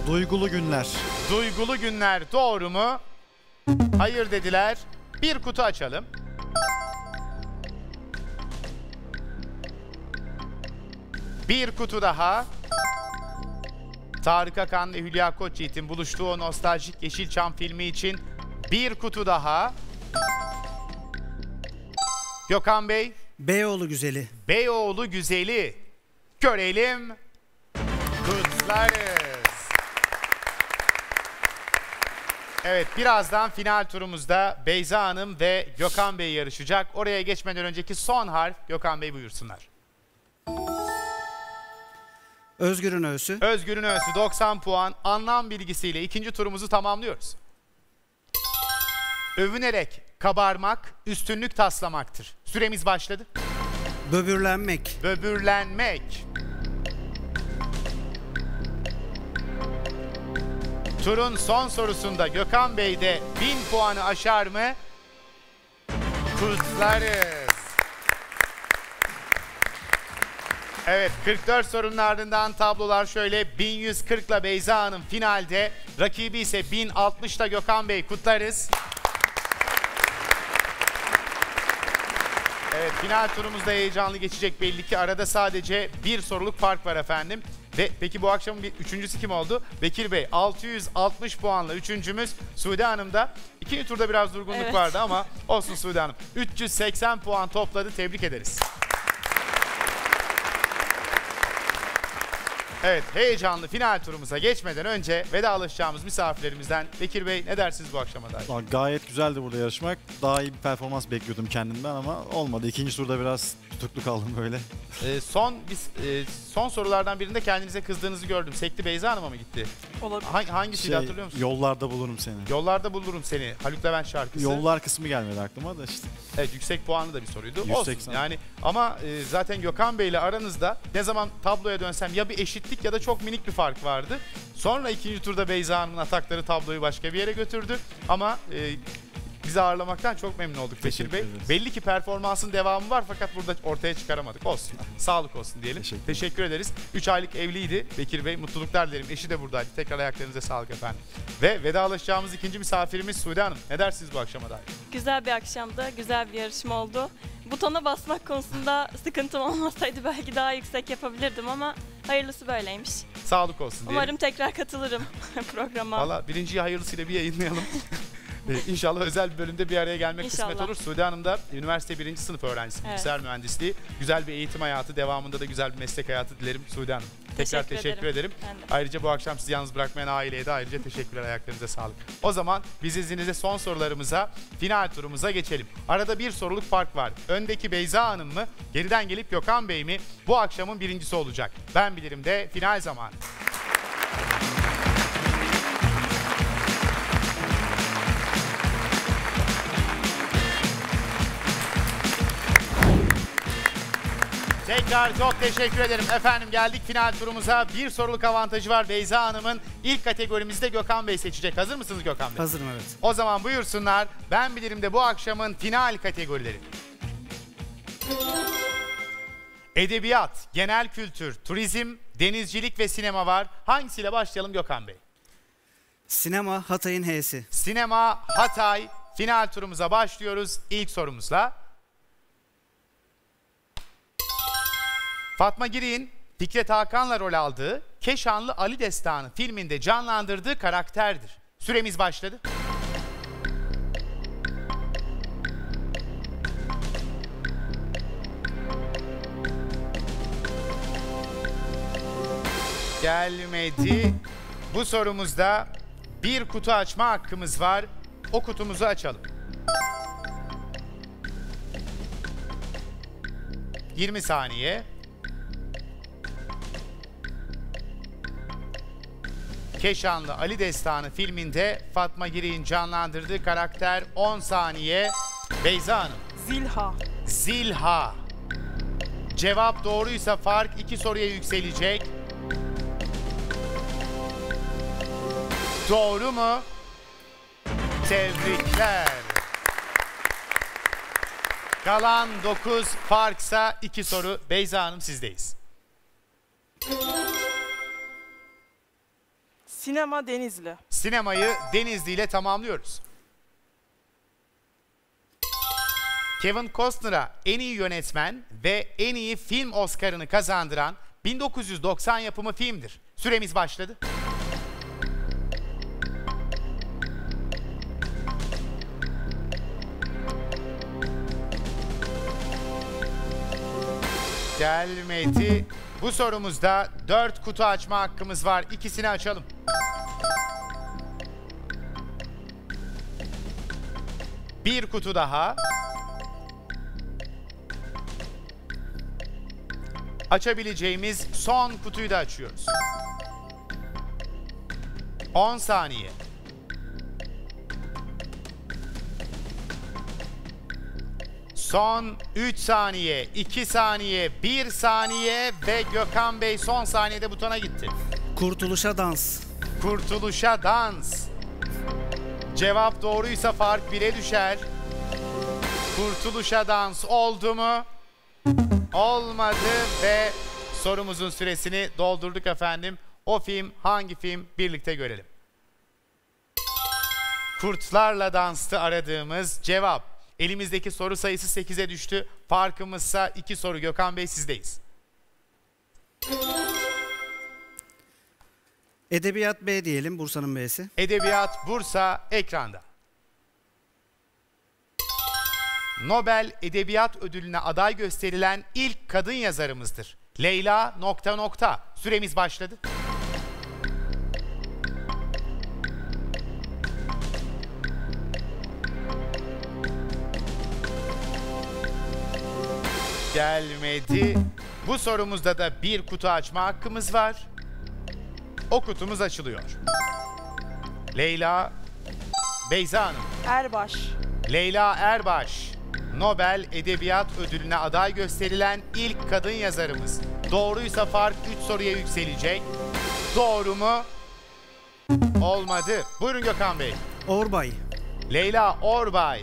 Duygulu Günler. Duygulu Günler doğru mu? Hayır dediler. Bir kutu açalım. Bir kutu daha. Tarık Akan ve Hülya Koçyiğit'in buluştuğu o nostaljik Yeşilçam filmi için bir kutu daha. Gökhan Bey. Beyoğlu Güzeli. Beyoğlu Güzeli. Görelim. Kutlarız. Evet, birazdan final turumuzda Beyza Hanım ve Gökhan Bey yarışacak. Oraya geçmeden önceki son harf Gökhan Bey buyursunlar. Özgür'ün Ö'sü. Özgür'ün Ö'sü doksan puan. Anlam bilgisiyle ikinci turumuzu tamamlıyoruz. Övünerek kabarmak, üstünlük taslamaktır. Süremiz başladı. Böbürlenmek. Böbürlenmek. Turun son sorusunda Gökhan Bey de bin puanı aşar mı? Kutlarız. Evet, kırk dört sorunun ardından tablolar şöyle. bin yüz kırkla Beyza Hanım finalde, rakibi ise bin altmışla Gökhan Bey. Kutlarız. Evet, final turumuz da heyecanlı geçecek belli ki. Arada sadece bir soruluk fark var efendim. Ve peki bu akşamın bir üçüncüsü kim oldu? Bekir Bey altı yüz altmış puanla üçüncümüz. Sude Hanım da ikinci turda biraz durgunluk evet. vardı ama olsun Sude Hanım. üç yüz seksen puan topladı. Tebrik ederiz. Evet, heyecanlı final turumuza geçmeden önce vedalaşacağımız misafirlerimizden Bekir Bey, ne dersiniz bu akşama dair? Gayet güzeldi burada yarışmak. Daha iyi bir performans bekliyordum kendimden ama olmadı. İkinci turda biraz tutuklu kaldım böyle. Ee, son biz e, son sorulardan birinde kendinize kızdığınızı gördüm. Sekti Beyza Hanım'a mı gitti? Olabilir. Ha, hangisiydi şey, hatırlıyor musun? Yollarda bulurum seni. Yollarda bulurum seni. Haluk Levent şarkısı. Yollar kısmı gelmedi aklıma da işte. Evet, yüksek puanlı da bir soruydu. Olsun yani, ama e, zaten Gökhan Bey ile aranızda ne zaman tabloya dönsem ya bir eşit ya da çok minik bir fark vardı. Sonra ikinci turda Beyza Hanım'ın atakları tabloyu başka bir yere götürdü. Ama e, bizi ağırlamaktan çok memnun olduk Bekir Bey. Belli ki performansın devamı var fakat burada ortaya çıkaramadık. Olsun. Sağlık olsun diyelim. Teşekkür, Teşekkür ederiz. üç aylık evliydi Bekir Bey. Mutluluklar dilerim. Eşi de buradaydı. Tekrar ayaklarınıza sağlık efendim. Ve vedalaşacağımız ikinci misafirimiz Sude Hanım. Ne dersiniz bu akşama dair? Güzel bir akşamda, güzel bir yarışma oldu. Butona basmak konusunda sıkıntım olmasaydı belki daha yüksek yapabilirdim ama hayırlısı böyleymiş. Sağlık olsun diyelim. Umarım tekrar katılırım programa. Valla birinciyi hayırlısıyla bir yayınlayalım. İnşallah özel bir bölümde bir araya gelmek İnşallah. kısmet olur. Sude Hanım da üniversite birinci sınıf öğrencisi, evet. bilgisayar mühendisliği. Güzel bir eğitim hayatı, devamında da güzel bir meslek hayatı dilerim Sude Hanım. Tekrar teşekkür, teşekkür ederim. ederim. Ayrıca bu akşam sizi yalnız bırakmayan aileye de ayrıca teşekkürler. Ayaklarınıza sağlık. O zaman biz izninizle son sorularımıza, final turumuza geçelim. Arada bir soruluk fark var. Öndeki Beyza Hanım mı, geriden gelip Gökhan Bey mi? Bu akşamın birincisi olacak. Ben Bilirim de final zamanı. Tekrar çok teşekkür ederim. Efendim, geldik final turumuza. Bir soruluk avantajı var Beyza Hanım'ın. İlk kategorimizde Gökhan Bey seçecek. Hazır mısınız Gökhan Bey? Hazırım, evet. O zaman buyursunlar. Ben Bilirim de bu akşamın final kategorileri. Edebiyat, genel kültür, turizm, denizcilik ve sinema var. Hangisiyle başlayalım Gökhan Bey? Sinema, Hatay'ın H'si. Sinema, Hatay. Final turumuza başlıyoruz ilk sorumuzla. Fatma Giri'nin Fikret Hakan'la rol aldığı Keşanlı Ali Destanı filminde canlandırdığı karakterdir. Süremiz başladı. Gelmedi. Bu sorumuzda bir kutu açma hakkımız var. O kutumuzu açalım. yirmi saniye. Keşanlı Ali Destanı filminde Fatma Giri'nin canlandırdığı karakter. On saniye. Beyza Hanım. Zilha. Zilha. Cevap doğruysa fark iki soruya yükselecek. Doğru mu? Tebrikler. Kalan dokuz, farksa iki soru. Beyza Hanım, sizdeyiz. Sinema, Denizli. Sinemayı Denizli ile tamamlıyoruz. Kevin Costner'a en iyi yönetmen ve en iyi film Oscar'ını kazandıran bin dokuz yüz doksan yapımı filmdir. Süremiz başladı. Gelmedi. Bu sorumuzda dört kutu açma hakkımız var. İkisini açalım. Bir kutu daha. Açabileceğimiz son kutuyu da açıyoruz. on saniye. Son üç saniye, iki saniye, bir saniye ve Gökhan Bey son saniyede butona gitti. Kurtuluşa dans. Kurtuluşa dans. Cevap doğruysa fark bire düşer. Kurtuluşa dans oldu mu? Olmadı ve sorumuzun süresini doldurduk efendim. O film hangi film? Birlikte görelim. Kurtlarla danstı aradığımız cevap. Elimizdeki soru sayısı sekize düştü. Farkımızsa iki soru. Gökhan Bey sizdeyiz. Edebiyat B diyelim. Bursa'nın B'si. Edebiyat Bursa ekranda. Nobel Edebiyat Ödülü'ne aday gösterilen ilk kadın yazarımızdır. Leyla nokta nokta. Süremiz başladı. Gelmedi. Bu sorumuzda da bir kutu açma hakkımız var. O kutumuz açılıyor. Leyla Beyza Hanım. Erbaş. Leyla Erbaş. Nobel Edebiyat Ödülü'ne aday gösterilen ilk kadın yazarımız. Doğruysa fark üç soruya yükselecek. Doğru mu? Olmadı. Buyurun Gökhan Bey. Orbay. Leyla Orbay.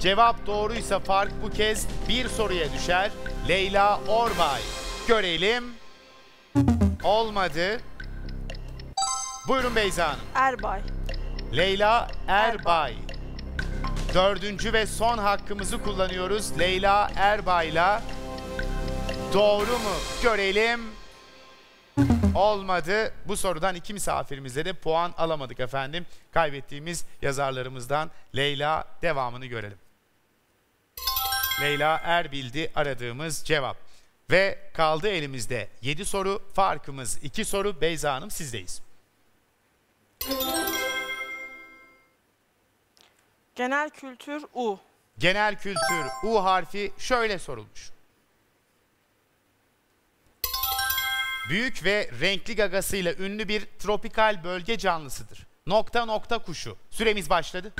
Cevap doğruysa fark bu kez bir soruya düşer. Leyla Orbay. Görelim. Olmadı. Buyurun Beyza Hanım. Erbay. Leyla Erbay. Dördüncü ve son hakkımızı kullanıyoruz. Leyla Erbay'la. Doğru mu? Görelim. Olmadı. Bu sorudan iki misafirimizle de puan alamadık efendim. Kaybettiğimiz yazarlarımızdan Leyla, devamını görelim. Leyla Erbil'di aradığımız cevap. Ve kaldı elimizde yedi soru, farkımız iki soru. Beyza Hanım sizdeyiz. Genel kültür U. Genel kültür U harfi şöyle sorulmuş. Büyük ve renkli gagasıyla ünlü bir tropikal bölge canlısıdır. Nokta nokta kuşu. Süremiz başladı.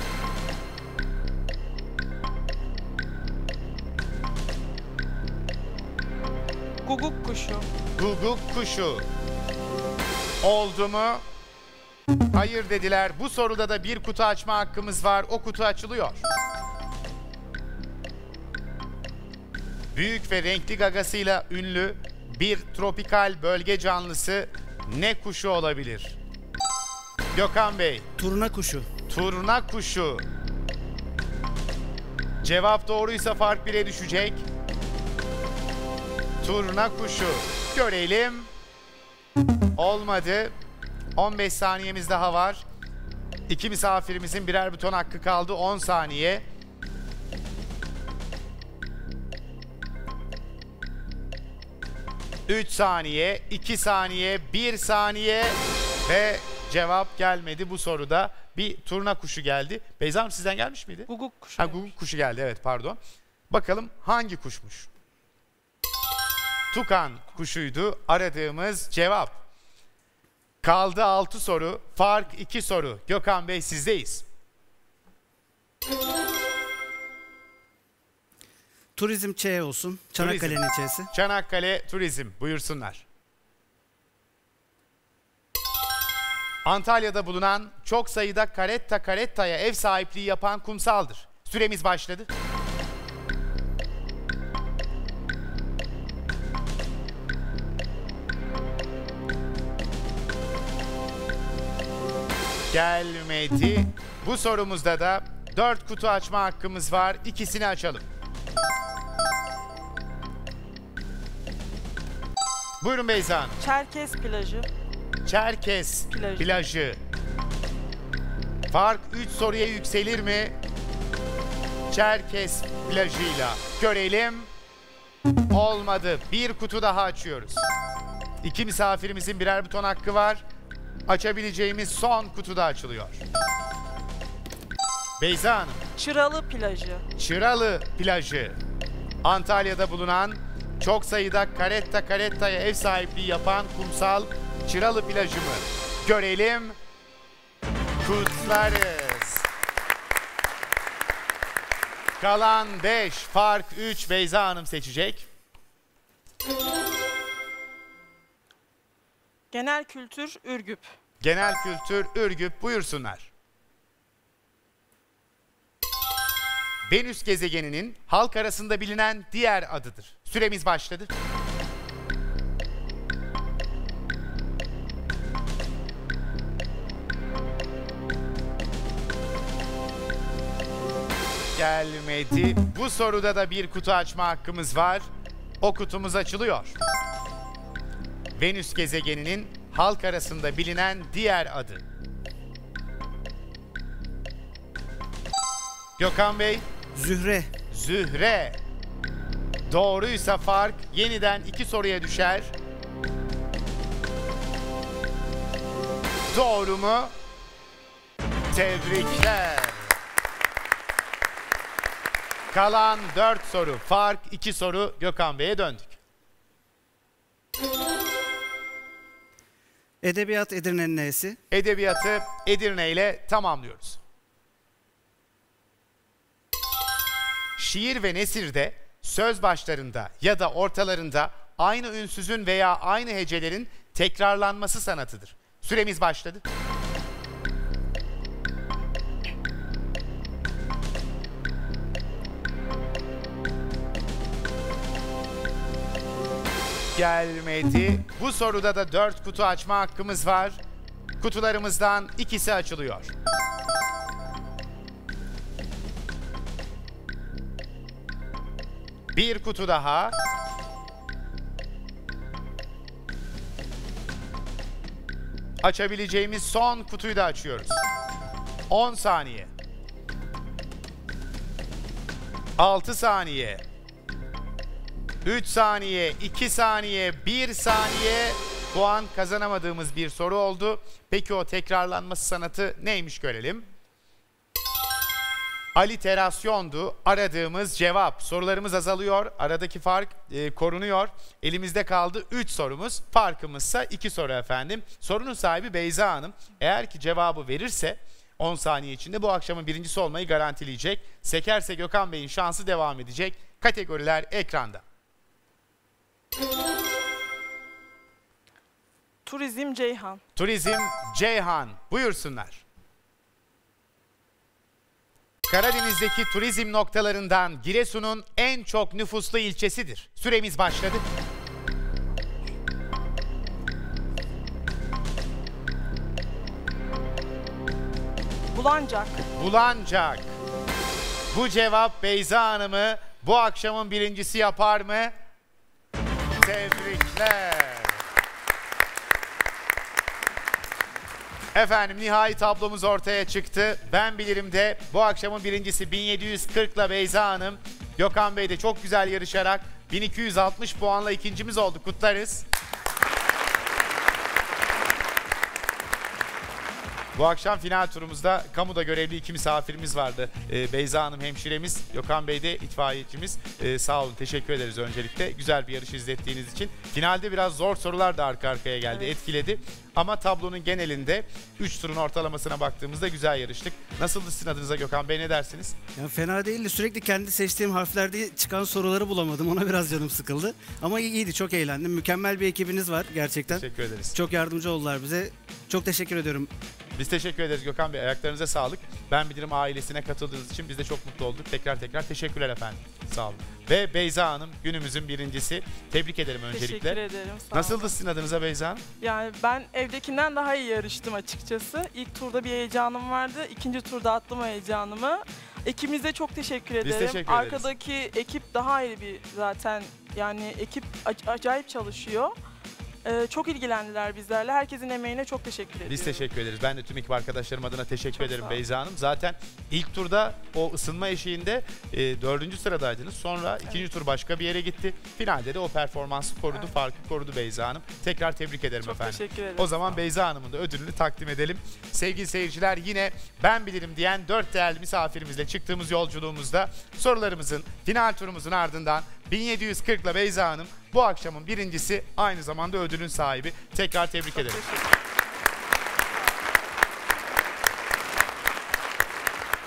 Guguk kuşu. Guguk kuşu. Oldu mu? Hayır dediler. Bu soruda da bir kutu açma hakkımız var. O kutu açılıyor. Büyük ve renkli gagasıyla ünlü bir tropikal bölge canlısı ne kuşu olabilir? Gökhan Bey. Turna kuşu. Turna kuşu. Cevap doğruysa fark bire düşecek. Turna kuşu. Görelim. Olmadı. on beş saniyemiz daha var. İki misafirimizin birer buton hakkı kaldı. on saniye. üç saniye, iki saniye, bir saniye ve cevap gelmedi bu soruda. Bir turna kuşu geldi. Beyza Hanım sizden gelmiş miydi? Guguk kuşu. Ha, guguk kuşu geldi, evet, pardon. Bakalım hangi kuşmuş? Tukan kuşuydu aradığımız cevap. Kaldı altı soru, fark iki soru. Gökhan Bey sizdeyiz. Turizm Ç olsun. Çanakkale'nin Ç'si. Çanakkale Turizm. Buyursunlar. Antalya'da bulunan çok sayıda karetta karettaya ev sahipliği yapan kumsaldır. Süremiz başladı. Gelmedi. Bu sorumuzda da dört kutu açma hakkımız var. İkisini açalım. Buyurun Beyza Hanım. Çerkes plajı. Çerkes plajı. plajı. Fark üç soruya yükselir mi? Çerkes plajıyla. Görelim. Olmadı. Bir kutu daha açıyoruz. İki misafirimizin birer buton hakkı var. Açabileceğimiz son kutu da açılıyor. Beyza Hanım. Çıralı plajı. Çıralı plajı. Antalya'da bulunan çok sayıda karetta karettaya ev sahipliği yapan kumsal Çıralı plajı mı? Görelim. Kutlarız. Kalan beş, fark üç. Beyza Hanım seçecek. Genel kültür Ürgüp. Genel kültür Ürgüp, buyursunlar. Venüs gezegeninin halk arasında bilinen diğer adıdır. Süremiz başladı. Gelmedi. Bu soruda da bir kutu açma hakkımız var. O kutumuz açılıyor. Venüs gezegeninin halk arasında bilinen diğer adı. Gökhan Bey. Zühre. Zühre. Doğruysa fark yeniden iki soruya düşer. Doğru mu? Tebrikler. Kalan dört soru. Fark iki soru. Gökhan Bey'e döndük. Edebiyat Edirne'nin neyesi? Edebiyatı Edirne ile tamamlıyoruz. Şiir ve nesirde söz başlarında ya da ortalarında aynı ünsüzün veya aynı hecelerin tekrarlanması sanatıdır. Süremiz başladı. Gelmedi. Bu soruda da dört kutu açma hakkımız var. Kutularımızdan ikisi açılıyor. Bir kutu daha. Açabileceğimiz son kutuyu da açıyoruz. on saniye. altı saniye. üç saniye, iki saniye, bir saniye. Puan kazanamadığımız bir soru oldu. Peki o tekrarlanması sanatı neymiş görelim. Aliterasyondu aradığımız cevap. Sorularımız azalıyor. Aradaki fark e, korunuyor. Elimizde kaldı üç sorumuz. Farkımızsa iki soru efendim. Sorunun sahibi Beyza Hanım. Eğer ki cevabı verirse on saniye içinde bu akşamın birincisi olmayı garantileyecek. Sekerse Gökhan Bey'in şansı devam edecek. Kategoriler ekranda. Turizm Ceyhan. Turizm Ceyhan. Buyursunlar. Karadeniz'deki turizm noktalarından Giresun'un en çok nüfuslu ilçesidir. Süremiz başladı. Bulancak. Bulancak. Bu cevap Beyza Hanım'ı bu akşamın birincisi yapar mı? Tebrikler. Efendim nihai tablomuz ortaya çıktı. Ben Bilirim'de bu akşamın birincisi bin yedi yüz kırk'la Beyza Hanım. Gökhan Bey de çok güzel yarışarak bin iki yüz altmış puanla ikincimiz oldu. Kutlarız. Bu akşam final turumuzda kamuda görevli iki misafirimiz vardı. Ee, Beyza Hanım hemşiremiz, Gökhan Bey de itfaiyecimiz. Ee, sağ olun, teşekkür ederiz öncelikle. Güzel bir yarış izlettiğiniz için. Finalde biraz zor sorular da arka arkaya geldi, evet, etkiledi. Ama tablonun genelinde üç turun ortalamasına baktığımızda güzel yarıştık. Nasıldı sizin adınıza Gökhan Bey, ne dersiniz? Ya fena değildi. Sürekli kendi seçtiğim harflerde çıkan soruları bulamadım. Ona biraz canım sıkıldı. Ama iyiydi, çok eğlendim. Mükemmel bir ekibiniz var gerçekten. Teşekkür ederiz. Çok yardımcı oldular bize. Çok teşekkür ediyorum. Biz teşekkür ederiz Gökhan Bey. Ayaklarınıza sağlık. Ben Bilirim ailesine katıldığınız için biz de çok mutlu olduk. Tekrar tekrar teşekkürler efendim. Sağ olun. Ve Beyza Hanım günümüzün birincisi. Tebrik ederim öncelikle. Teşekkür ederim. Sağ Nasıldı olun. Sizin adınıza Beyza Hanım? Yani ben evdekinden daha iyi yarıştım açıkçası. İlk turda bir heyecanım vardı. İkinci turda attım heyecanımı. Ekibimize çok teşekkür ederim. Biz teşekkür ederiz. Arkadaki ekip daha ayrı bir zaten. Yani ekip acayip çalışıyor. Ee, çok ilgilendiler bizlerle. Herkesin emeğine çok teşekkür ediyorum. Biz teşekkür ederiz. Ben de tüm ekip arkadaşlarım adına teşekkür çok ederim Beyza Hanım. Zaten ilk turda o ısınma eşiğinde e, dördüncü sıradaydınız. Sonra evet, ikinci tur başka bir yere gitti. Finalde de o performansı korudu, evet, farkı korudu Beyza Hanım. Tekrar tebrik ederim çok efendim. Çok teşekkür ederim. O zaman Beyza Hanım'ın da ödülünü takdim edelim. Sevgili seyirciler, yine Ben Bilirim diyen dört değerli misafirimizle çıktığımız yolculuğumuzda sorularımızın, final turumuzun ardından bin yedi yüz kırk'la Beyza Hanım bu akşamın birincisi, aynı zamanda ödülün sahibi. Tekrar tebrik Çok ederim.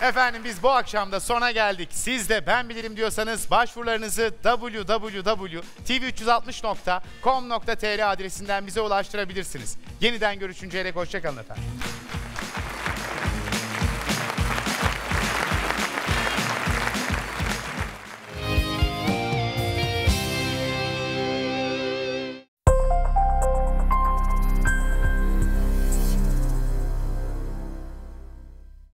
Efendim biz bu akşam da sona geldik. Siz de ben bilirim diyorsanız başvurularınızı w w w nokta t v üç yüz altmış nokta com nokta t r adresinden bize ulaştırabilirsiniz. Yeniden görüşünceye dek hoşça kalın efendim.